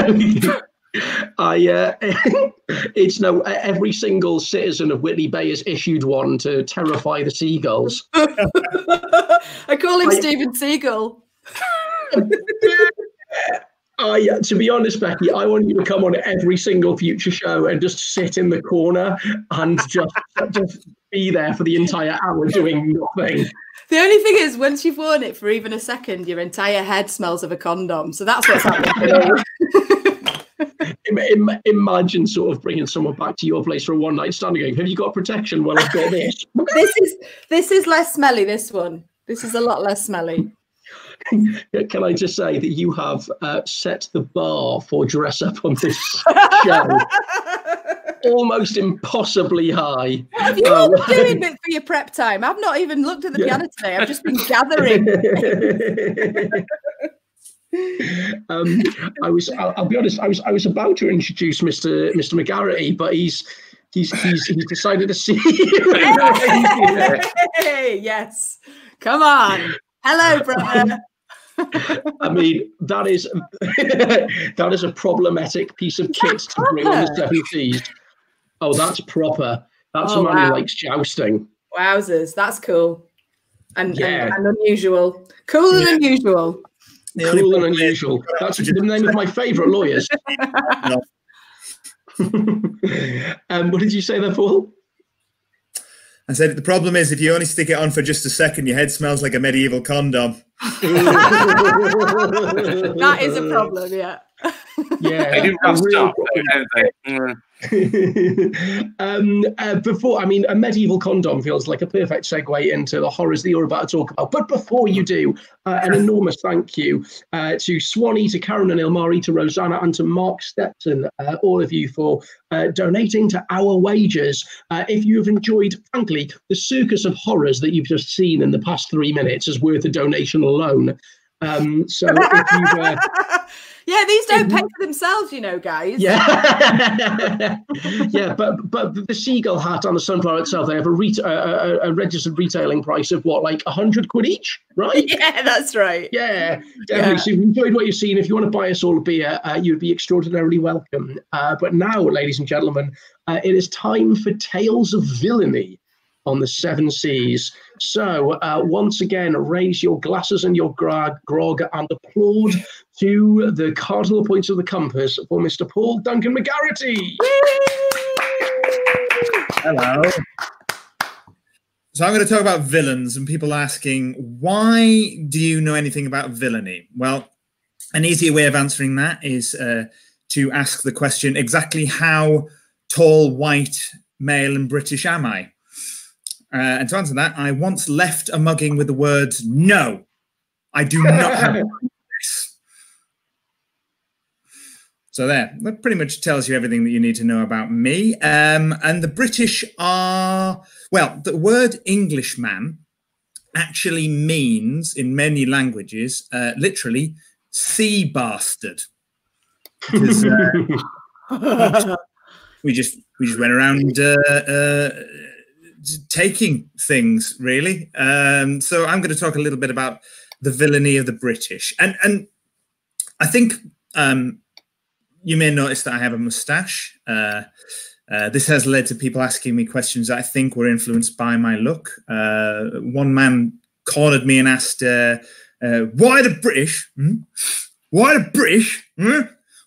It's no. Every single citizen of Whitley Bay is issued one to terrify the seagulls. I call him Stephen Seagull. To be honest, Becky, I want you to come on every single future show and just sit in the corner and just be there for the entire hour doing nothing. The only thing is, once you've worn it for even a second, your entire head smells of a condom. So that's what's happening. Imagine sort of bringing someone back to your place for a one-night stand and going, "Have you got protection?" Well, I've got this. This is less smelly, this one. This is a lot less smelly. Can I just say that you have set the bar for dress up on this show almost impossibly high. What have you all been doing for your prep time? I've not even looked at the piano today. I've just been gathering. I'll be honest. I was about to introduce Mr. McGarrity, but he's decided to see you. Hey, yes, come on. Hello, brother. I mean, that is a problematic piece of kit to bring on the 70s. Oh, that's proper. That's a man who likes jousting. Wowzers, that's cool and unusual. Cool and unusual. Cool and unusual. That's the name of my favourite lawyers. What did you say there, Paul? I said the problem is if you only stick it on for just a second, your head smells like a medieval condom. That is a problem, yeah. Yeah, they didn't have stuff, didn't they? Before, I mean, a medieval condom feels like a perfect segue into the horrors that you're about to talk about. But before you do, an enormous thank you to Swanee, to Karen and Ilmari, to Rosanna, and to Mark Stepton, all of you for donating to our wages. If you've enjoyed, frankly, the circus of horrors that you've just seen in the past 3 minutes is worth a donation alone. So if you've yeah, these don't pay for themselves, you know, guys. Yeah, yeah. But the seagull hat on the sunflower itself, they have a registered retailing price of what, like £100 each, right? Yeah, that's right. Yeah, definitely. Yeah. So if you enjoyed what you've seen, if you want to buy us all a beer, you'd be extraordinarily welcome. But now, ladies and gentlemen, it is time for Tales of Villainy on the Seven Seas. So once again, raise your glasses and your grog and applaud to the cardinal points of the compass for Mr. Paul Duncan McGarrity. Hello. So I'm going to talk about villains and people asking, why do you know anything about villainy? Well, an easier way of answering that is to ask the question, exactly how tall, white, male and British am I? And to answer that, I once left a mugging with the words, "No, I do not have this." So there, that pretty much tells you everything that you need to know about me. And the British are, well, the word Englishman actually means, in many languages, literally, sea bastard. Because, we just went around taking things, really. So I'm going to talk a little bit about the villainy of the British. And I think you may notice that I have a moustache. This has led to people asking me questions that I think were influenced by my look. One man cornered me and asked, why the British? Hmm? Why the British? Hmm?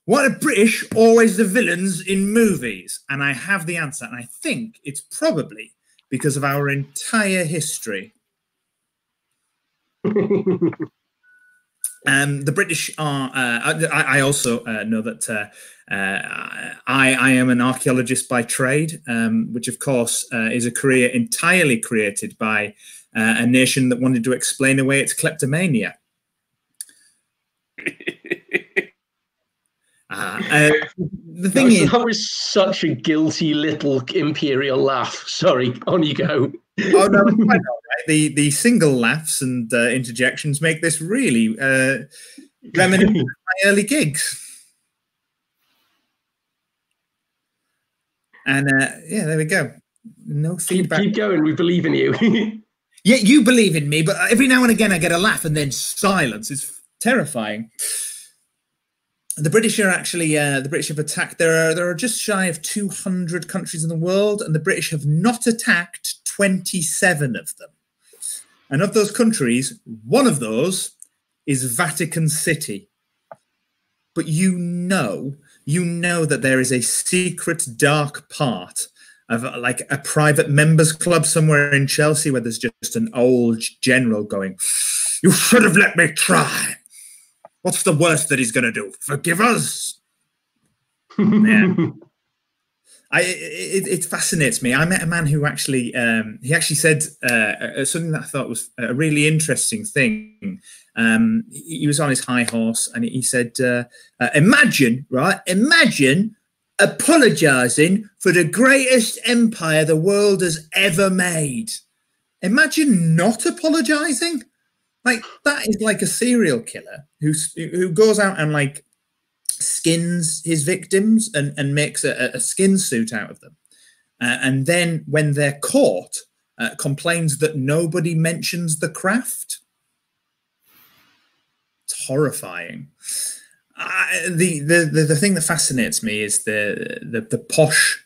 Why are the British always the villains in movies? And I have the answer. And I think it's probably because of our entire history. The British are, I also know that I am an archaeologist by trade, which of course is a career entirely created by a nation that wanted to explain away its kleptomania. The thing is, that was such a guilty little imperial laugh. Sorry, on you go. Oh no, quite all right. The single laughs and interjections make this really reminiscent of my early gigs. And yeah, there we go. No feedback. Keep going. We believe in you. Yeah, you believe in me. But every now and again, I get a laugh and then silence. It's terrifying. The British are actually, the British have attacked, there are just shy of 200 countries in the world, and the British have not attacked 27 of them. And of those countries, one of those is Vatican City. But you know that there is a secret dark part of like a private members club somewhere in Chelsea where there's just an old general going, "You should have let me try. What's the worst that he's going to do? Forgive us." Yeah. It fascinates me. I met a man who actually, he actually said something that I thought was a really interesting thing. He was on his high horse and he said, imagine apologizing for the greatest empire the world has ever made. Imagine not apologizing. Like, that is like a serial killer who goes out and like skins his victims and makes a skin suit out of them. And then when they're caught, complains that nobody mentions the craft. It's horrifying. The thing that fascinates me is the posh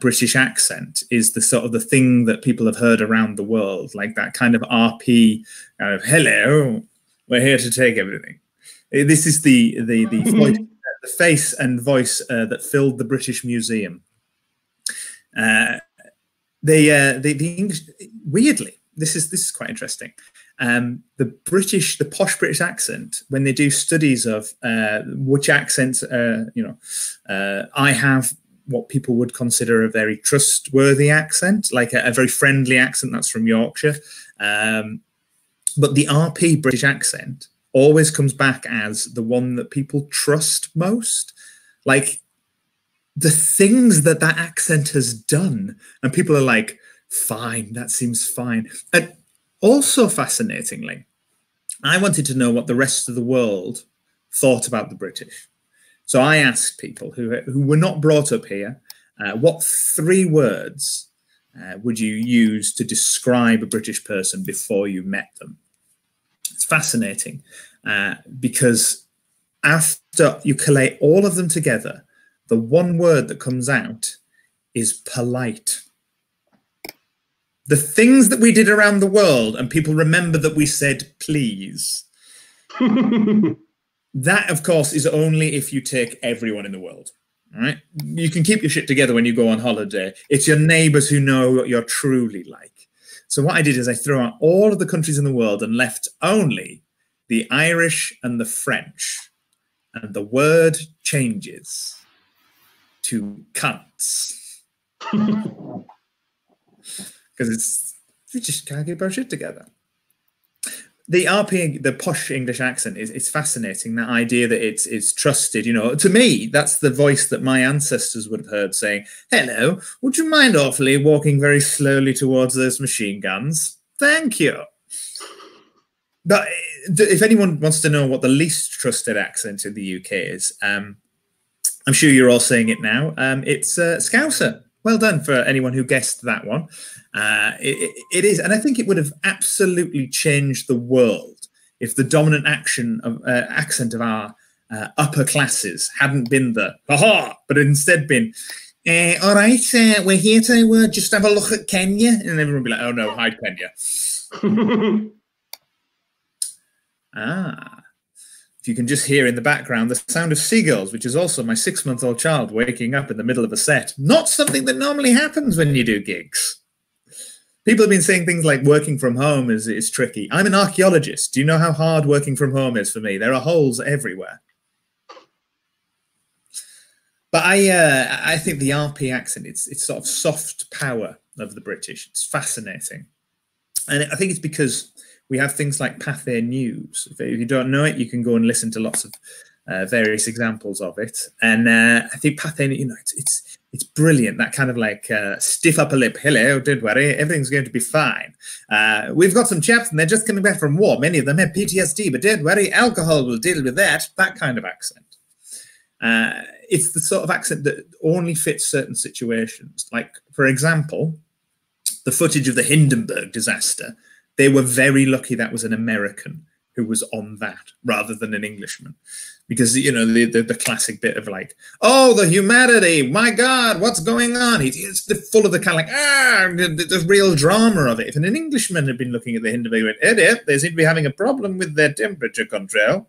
British accent is the sort of the thing that people have heard around the world, like that kind of RP kind of "hello, we're here to take everything." This is the voice, the face and voice that filled the British Museum. The English, weirdly, this is quite interesting. The posh British accent, when they do studies of which accents, I have what people would consider a very trustworthy accent, like a very friendly accent. That's from Yorkshire. But the RP British accent always comes back as the one that people trust most. Like, the things that that accent has done, and people are like, fine, that seems fine. And also, fascinatingly, I wanted to know what the rest of the world thought about the British. So I asked people who were not brought up here, what three words would you use to describe a British person before you met them? It's fascinating because after you collate all of them together, the one word that comes out is polite. The things that we did around the world and people remember that we said, please. That, of course, is only if you take everyone in the world, all right? You can keep your shit together when you go on holiday. It's your neighbors who know what you're truly like. So what I did is I threw out all of the countries in the world and left only the Irish and the French. And the word changes to cunts. Because you just can't keep our shit together. The RP, the posh English accent, it's fascinating, that idea that it's trusted. You know, to me, that's the voice that my ancestors would have heard saying, hello, would you mind awfully walking very slowly towards those machine guns? Thank you. But if anyone wants to know what the least trusted accent in the UK is, I'm sure you're all saying it now, it's Scouser. Well done for anyone who guessed that one. It is, and I think it would have absolutely changed the world if the dominant accent of our upper classes hadn't been the ha-ha, but instead been, all right, we're here to just have a look at Kenya. And everyone would be like, oh no, hide Kenya. You can just hear in the background the sound of seagulls, which is also my 6-month-old child waking up in the middle of a set. Not something that normally happens when you do gigs. People have been saying things like working from home is tricky. I'm an archaeologist. Do you know how hard working from home is for me? There are holes everywhere. But I think the RP accent, it's sort of soft power of the British. It's fascinating. And I think it's because we have things like Pathé News. If you don't know it, you can go and listen to lots of various examples of it. And I think Pathé, you know, it's brilliant. That kind of like stiff upper lip, hello, don't worry, everything's going to be fine. We've got some chaps and they're just coming back from war. Many of them have PTSD, but don't worry, alcohol will deal with that. That kind of accent. It's the sort of accent that only fits certain situations. Like, for example, the footage of the Hindenburg disaster. They were very lucky that was an American who was on that rather than an Englishman. Because, you know, the classic bit of like, oh, the humanity, my God, what's going on? It's full of the kind of like, the real drama of it. If an Englishman had been looking at the Hindenburg, he went, they seem to be having a problem with their temperature control.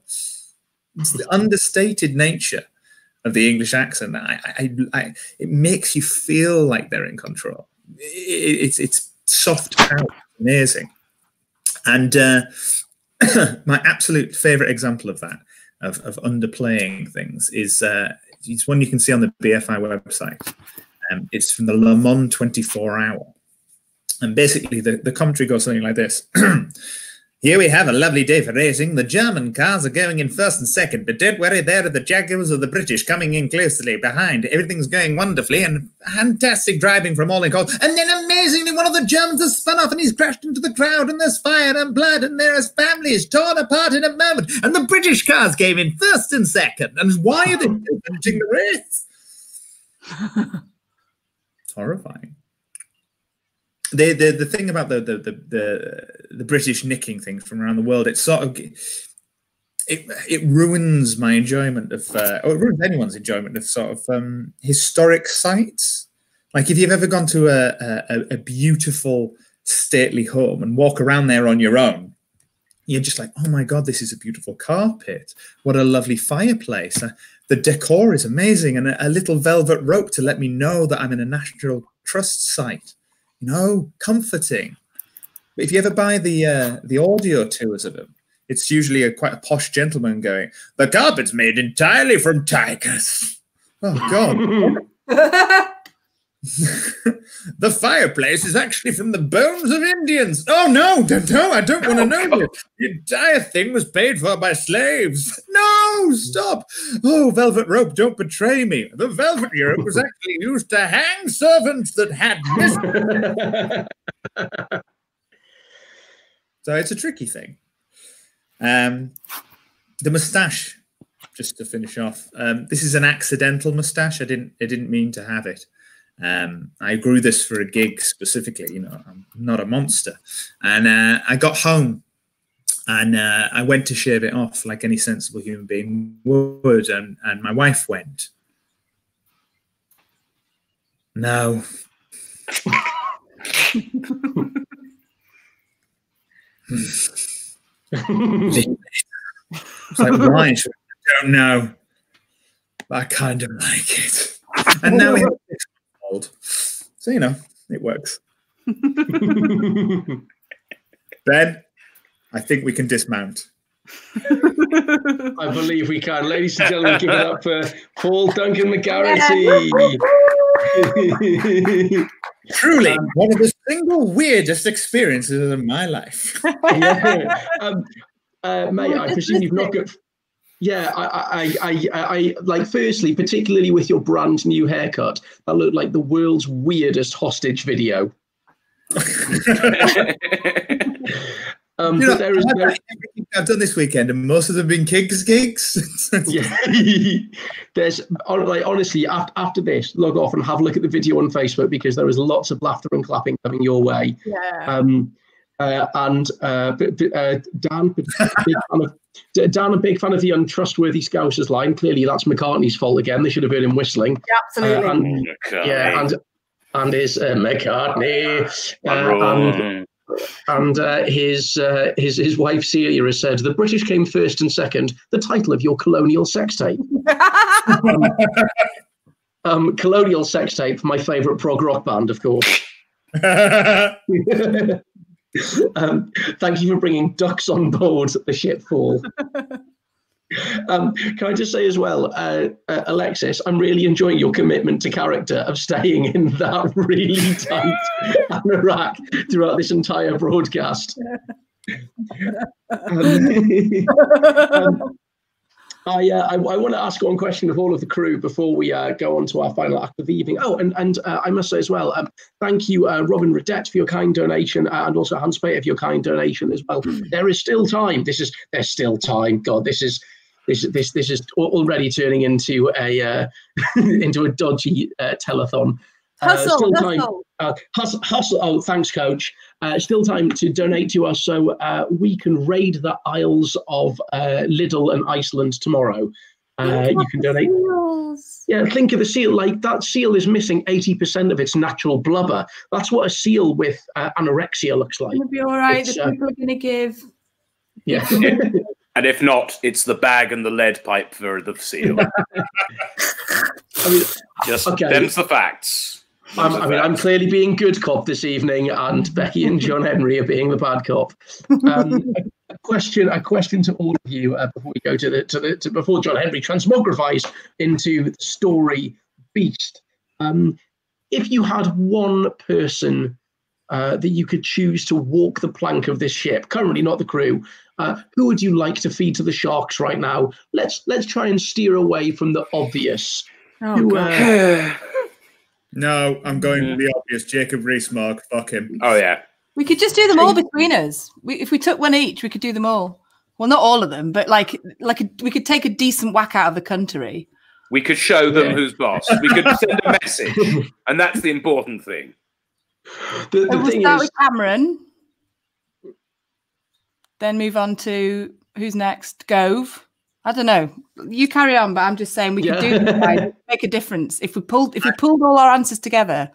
It's the understated nature of the English accent. It makes you feel like they're in control. It's soft power, amazing. And my absolute favourite example of that, of underplaying things, is one you can see on the BFI website. It's from the Le Monde 24 Hour. And basically, the commentary goes something like this. Here we have a lovely day for racing. The German cars are going in first and second, but don't worry, there are the Jaguars of the British coming in closely behind. Everything's going wonderfully and fantastic driving from all in cars. And then amazingly, one of the Germans has spun off and he's crashed into the crowd, and there's fire and blood, and there is families torn apart in a moment. And the British cars came in first and second. And why are they managing the race? It's horrifying. The thing about the British nicking things from around the world, it sort of it ruins my enjoyment of or it ruins anyone's enjoyment of sort of historic sites. Like, if you've ever gone to a beautiful stately home and walk around there on your own, you're just like, oh my God, this is a beautiful carpet. What a lovely fireplace. The decor is amazing, and a little velvet rope to let me know that I'm in a National Trust site. You know, comforting. But if you ever buy the audio tours of them, it's usually quite a posh gentleman going, the carpet's made entirely from tigers. Oh God. The fireplace is actually from the bones of Indians. Oh, no, I don't want to know God. The entire thing was paid for by slaves. No, stop. Oh, velvet rope, don't betray me. The velvet rope was actually used to hang servants that had missed. So it's a tricky thing. The moustache, just to finish off. This is an accidental moustache. I didn't mean to have it. I grew this for a gig specifically, you know, I'm not a monster. And I got home and I went to shave it off like any sensible human being would. And my wife went, no. It's like, why? I don't know. But I kind of like it. And now it's old. So, you know, it works. Ben, I think we can dismount. I believe we can. Ladies and gentlemen, give it up for Paul Duncan McCartney. Truly, one of the single weirdest experiences in my life. Yeah. Mate, I presume you've not got... Yeah, I like, firstly, particularly with your brand new haircut, that looked like the world's weirdest hostage video. You know, I've done this weekend, and most of them have been gigs. Yeah, there's like, honestly, after this, log off and have a look at the video on Facebook, because there was lots of laughter and clapping coming your way. Yeah. Dan, a big fan of the untrustworthy Scousers line. Clearly, that's McCartney's fault again. They should have heard him whistling. Yeah, absolutely. And his McCartney. His wife Celia has said, "The British came first and second." The title of your colonial sex tape. Colonial sex tape, my favourite prog rock band, of course. Thank you for bringing ducks on board the ship, Paul. Can I just say as well, Alexis, I'm really enjoying your commitment to character of staying in that really tight anorak throughout this entire broadcast. I want to ask one question of all of the crew before we go on to our final act of the evening. Oh, and I must say as well, thank you, Robin Redett, for your kind donation, and also Hans Peter for your kind donation as well. There is still time. There's still time. God, this is already turning into a dodgy telethon. Hustle! Oh, thanks, Coach. Still time to donate to us, so we can raid the Isles of Lidl and Iceland tomorrow. You can donate. Seals. Yeah, think of the seal. Like, that seal is missing 80% of its natural blubber. That's what a seal with anorexia looks like. It'll be all right. The people are going to give. Yeah. And if not, it's the bag and the lead pipe for the seal. I mean, just okay. Them's the facts. I'm clearly being good cop this evening, and Becky and John Henry are being the bad cop. A question to all of you before we go to before John Henry transmogrifies into the story beast. If you had one person that you could choose to walk the plank of this ship, currently not the crew, who would you like to feed to the sharks right now? Let's try and steer away from the obvious. Oh, no, I'm going to the obvious. Jacob Rees-Mogg, fuck him. Oh, yeah. We could just do them all between us. If we took one each, we could do them all. Well, not all of them, but we could take a decent whack out of the country. We could show them who's boss. We could send a message, and that's the important thing. We'll start with Cameron, then move on to who's next? Gove. I don't know. You carry on, but I'm just saying we could do this, right? Make a difference if we pulled all our answers together.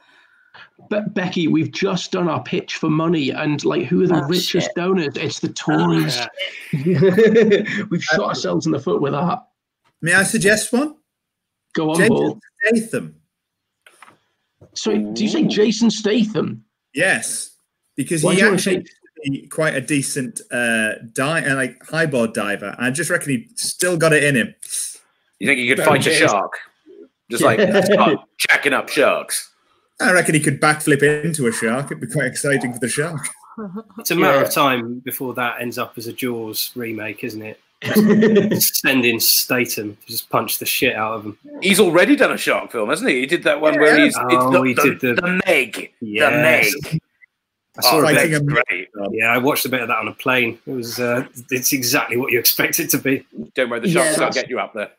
But Becky, we've just done our pitch for money, and like, who are the richest donors? It's the Tories. We've shot ourselves in the foot with that. May I suggest one? Go on, Paul. Jason Statham. So, do you say Jason Statham? Yes, because he actually. Quite a decent highboard diver. I just reckon he still got it in him. You think he could fight a shark? Just like start jacking up sharks. I reckon he could backflip into a shark. It'd be quite exciting for the shark. It's a matter of time before that ends up as a Jaws remake, isn't it? Send in Statham to just punch the shit out of him. He's already done a shark film, hasn't he? He did that one where he's he did the Meg. Yes. The Meg. Great. Yeah, I watched a bit of that on a plane. It was it's exactly what you expect it to be. Don't worry, the sharks can't get you up there.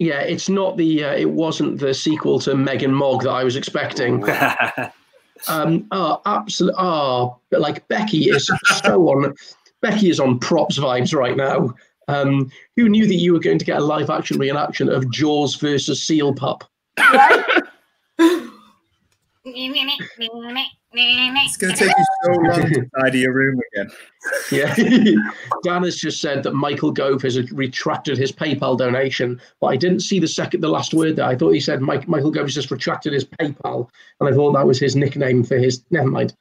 Yeah, it's not the it wasn't the sequel to Meg and Mog that I was expecting. Absolutely. But like Becky is so on. Becky is on props vibes right now. Who knew that you were going to get a live action reenaction of Jaws versus Seal Pup? It's going to take you so long to tidy your room again. Yeah. Dan has just said that Michael Gove has retracted his PayPal donation, but I didn't see the last word there. I thought he said Michael Gove has just retracted his PayPal, and I thought that was his nickname for his... Never mind.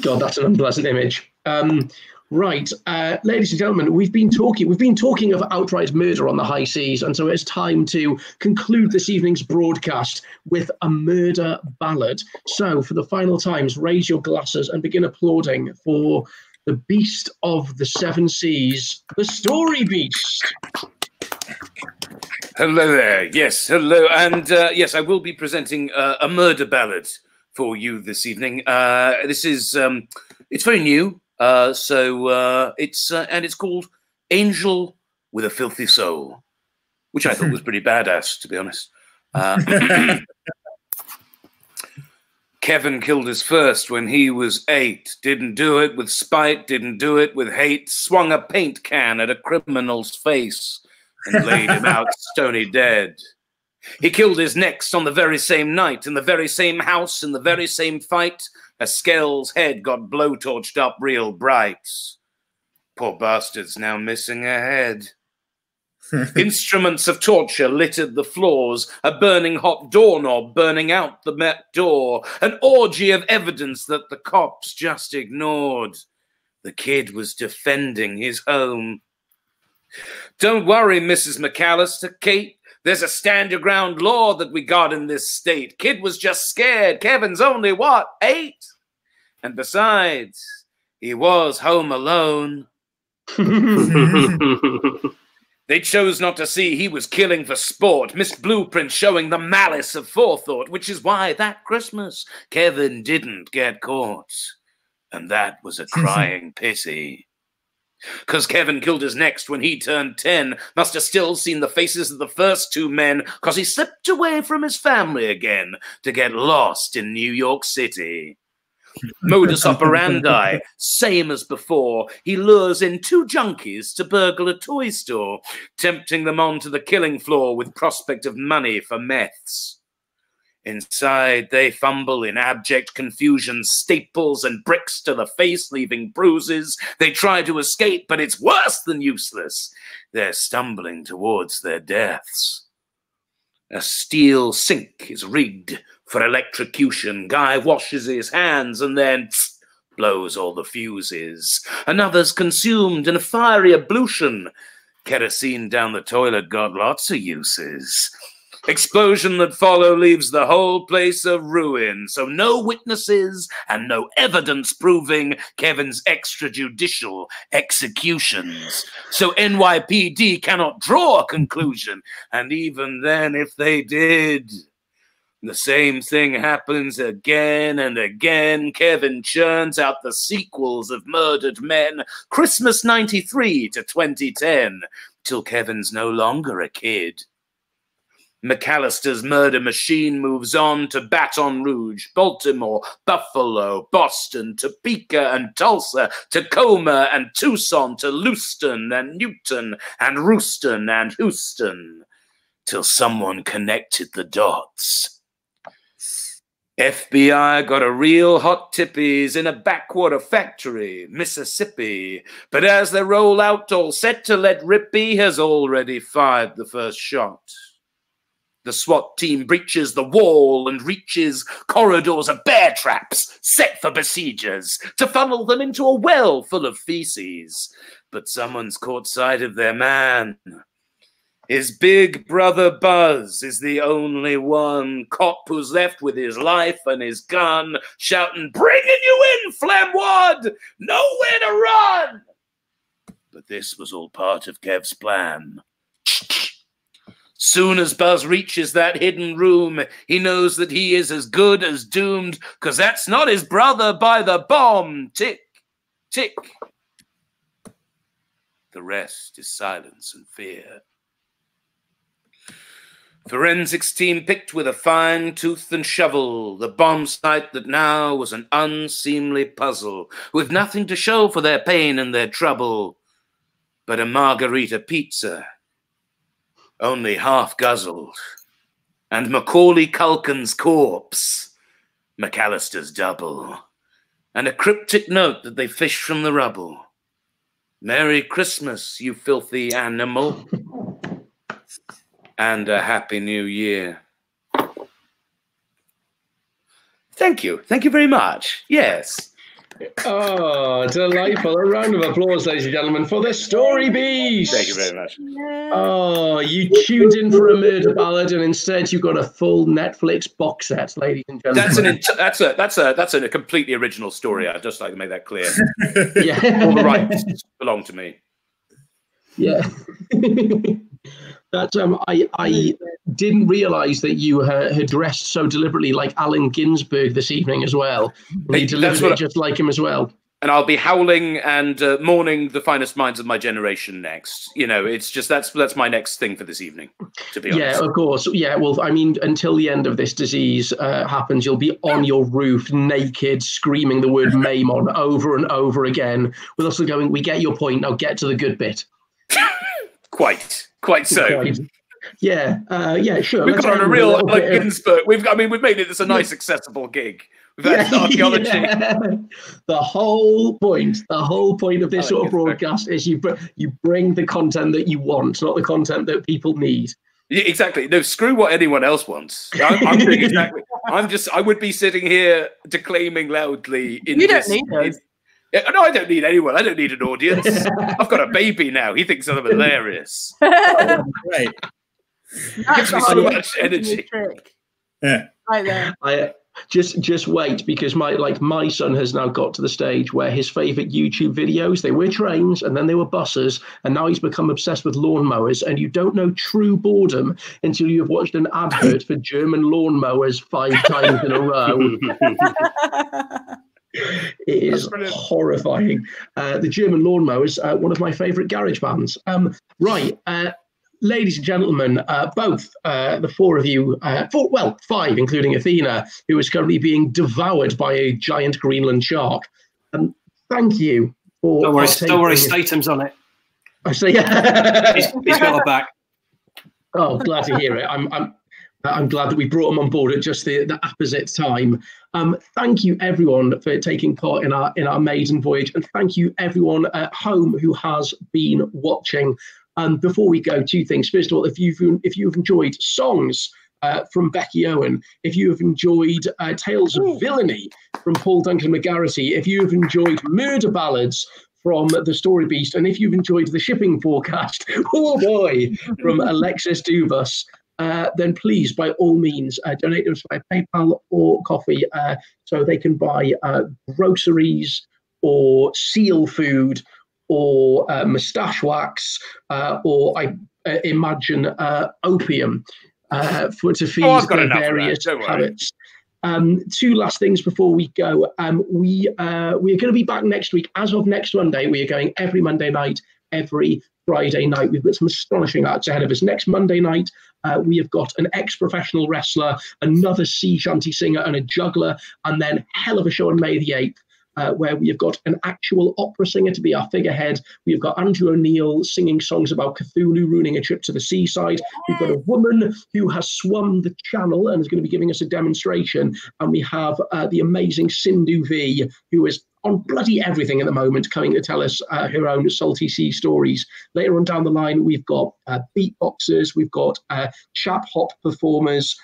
God, that's an unpleasant image. Right, ladies and gentlemen, we've been talking of outright murder on the high seas, and so it's time to conclude this evening's broadcast with a murder ballad. So for the final times, raise your glasses and begin applauding for the Beast of the Seven Seas, the Story Beast. Hello there. Yes, hello. And yes, I will be presenting a murder ballad for you this evening. This is, it's very new. And it's called Angel with a Filthy Soul, which I thought was pretty badass, to be honest. Kevin killed his first when he was 8. Didn't do it with spite, didn't do it with hate. Swung a paint can at a criminal's face and laid him out stony dead. He killed his next on the very same night, in the very same house, in the very same fight. A Skell's head got blowtorched up real bright. Poor bastard's now missing a head. Instruments of torture littered the floors, a burning hot doorknob burning out the Met door, an orgy of evidence that the cops just ignored. The kid was defending his home. Don't worry, Mrs. McAllister, Kate. There's a stand-your-ground law that we got in this state. Kid was just scared. Kevin's only, what, 8? And besides, he was home alone. They chose not to see he was killing for sport. Missed blueprint showing the malice of forethought, which is why that Christmas Kevin didn't get caught. And that was a crying pity. 'Cause Kevin killed his next when he turned 10. Must have still seen the faces of the first 2 men, 'cause he slipped away from his family again to get lost in New York City. Modus operandi, same as before. He lures in 2 junkies to burgle a toy store, tempting them onto the killing floor with prospect of money for meths. Inside, they fumble in abject confusion, staples and bricks to the face, leaving bruises. They try to escape, but it's worse than useless. They're stumbling towards their deaths. A steel sink is rigged for electrocution. Guy washes his hands and then blows all the fuses. Another's consumed in a fiery ablution. Kerosene down the toilet got lots of uses. Explosion that follow leaves the whole place a ruin, so no witnesses and no evidence proving Kevin's extrajudicial executions. So NYPD cannot draw a conclusion, and even then, if they did, the same thing happens again and again. Kevin churns out the sequels of murdered men, Christmas 93 to 2010, till Kevin's no longer a kid. McAllister's murder machine moves on to Baton Rouge, Baltimore, Buffalo, Boston, Topeka and Tulsa, Tacoma and Tucson, to Lewiston and Newton and Rooston and Houston, till someone connected the dots. FBI got a real hot tippies in a backwater factory, Mississippi, but as they roll out, all set to let rip, he has already fired the first shot. The SWAT team breaches the wall and reaches corridors of bear traps set for besiegers to funnel them into a well full of feces. But someone's caught sight of their man. His big brother Buzz is the only one cop who's left with his life and his gun, shouting, "Bringing you in, Flamwad! Nowhere to run!" But this was all part of Kev's plan. Soon as Buzz reaches that hidden room, he knows that he is as good as doomed, because that's not his brother by the bomb. Tick, tick. The rest is silence and fear. Forensics team picked with a fine tooth and shovel the bomb site that now was an unseemly puzzle, with nothing to show for their pain and their trouble but a margarita pizza, only half guzzled, and Macaulay Culkin's corpse, McAllister's double, and a cryptic note that they fished from the rubble. "Merry Christmas, you filthy animal." And a happy new year. Thank you. Thank you very much. Yes. Oh, delightful. A round of applause, ladies and gentlemen, for the Story Beast. Thank you very much. Oh, you tuned in for a murder ballad and instead you got a full Netflix box set, ladies and gentlemen. That's a completely original story. I'd just like to make that clear. Yeah. All the rights belong to me. Yeah. That I didn't realise that you had dressed so deliberately like Allen Ginsberg this evening as well. You delivered it just like him as well. And I'll be howling and mourning the finest minds of my generation next. You know, it's just that's my next thing for this evening, to be honest. Yeah, of course. Yeah, well, I mean, until the end of this disease happens, you'll be on your roof, naked, screaming the word Maimon over and over again. We're also going, "We get your point, now get to the good bit." Quite so. Quite. Yeah, yeah, sure. We've got on a real Ginsberg. We've made it. It's a nice, accessible gig. We've had archaeology. Yeah. The whole point of this sort of broadcast is you bring the content that you want, not the content that people need. Yeah, exactly. No, screw what anyone else wants. I'm doing exactly. I would be sitting here declaiming loudly. No, I don't need anyone. I don't need an audience. I've got a baby now. He thinks I'm hilarious. Oh, great. It gives me so much energy. Yeah. Right there. Just wait, because my son has now got to the stage where his favourite YouTube videos, they were trains and then they were buses, and now he's become obsessed with lawnmowers, and you don't know true boredom until you've watched an advert for German lawnmowers 5 times in a row. It is horrifying. The German Lawnmowers, one of my favourite garage bands. Right, ladies and gentlemen, both the four of you, well, 5, including Athena, who is currently being devoured by a giant Greenland shark. Thank you. Don't worry, Statham's on it. I say, yeah. He's got her back. Oh, glad to hear it. I'm glad that we brought them on board at just the opposite time. Thank you, everyone, for taking part in our maiden voyage, and thank you, everyone at home who has been watching. Before we go, 2 things. First of all, if you've enjoyed songs from Becky Owen, if you have enjoyed Tales of Villainy from Paul Duncan McGarrity, if you have enjoyed Murder Ballads from The Story Beast, and if you've enjoyed The Shipping Forecast, oh boy, from Alexis Dubus, then please, by all means, donate to us by PayPal or Ko-fi, so they can buy groceries or seal food or moustache wax or I imagine opium to feed their various habits. 2 last things before we go. We are going to be back next week. As of next Monday, we are going every Monday night, every Friday night. We've got some astonishing acts ahead of us. Next Monday night, we have got an ex-professional wrestler, another sea shanty singer and a juggler, and then hell of a show on May the 8th, where we have got an actual opera singer to be our figurehead. We've got Andrew O'Neill singing songs about Cthulhu, ruining a trip to the seaside. We've got a woman who has swum the channel and is going to be giving us a demonstration. And we have the amazing Sindhu V, who is on bloody everything at the moment, coming to tell us her own salty sea stories. Later on down the line, we've got beatboxers, we've got chap hop performers,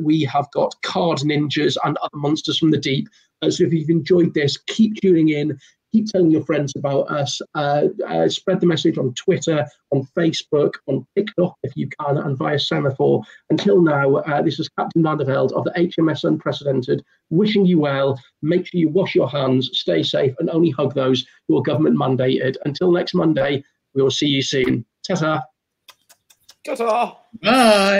we have got card ninjas and other monsters from the deep. So if you've enjoyed this, keep tuning in, Keep telling your friends about us. Spread the message on Twitter, on Facebook, on TikTok if you can, and via semaphore. Until now, this is Captain Van der Velde of the HMS Unprecedented, wishing you well. Make sure you wash your hands, stay safe, and only hug those who are government mandated. Until next Monday, we will see you soon. Ta-ta. Ta-ta. Bye.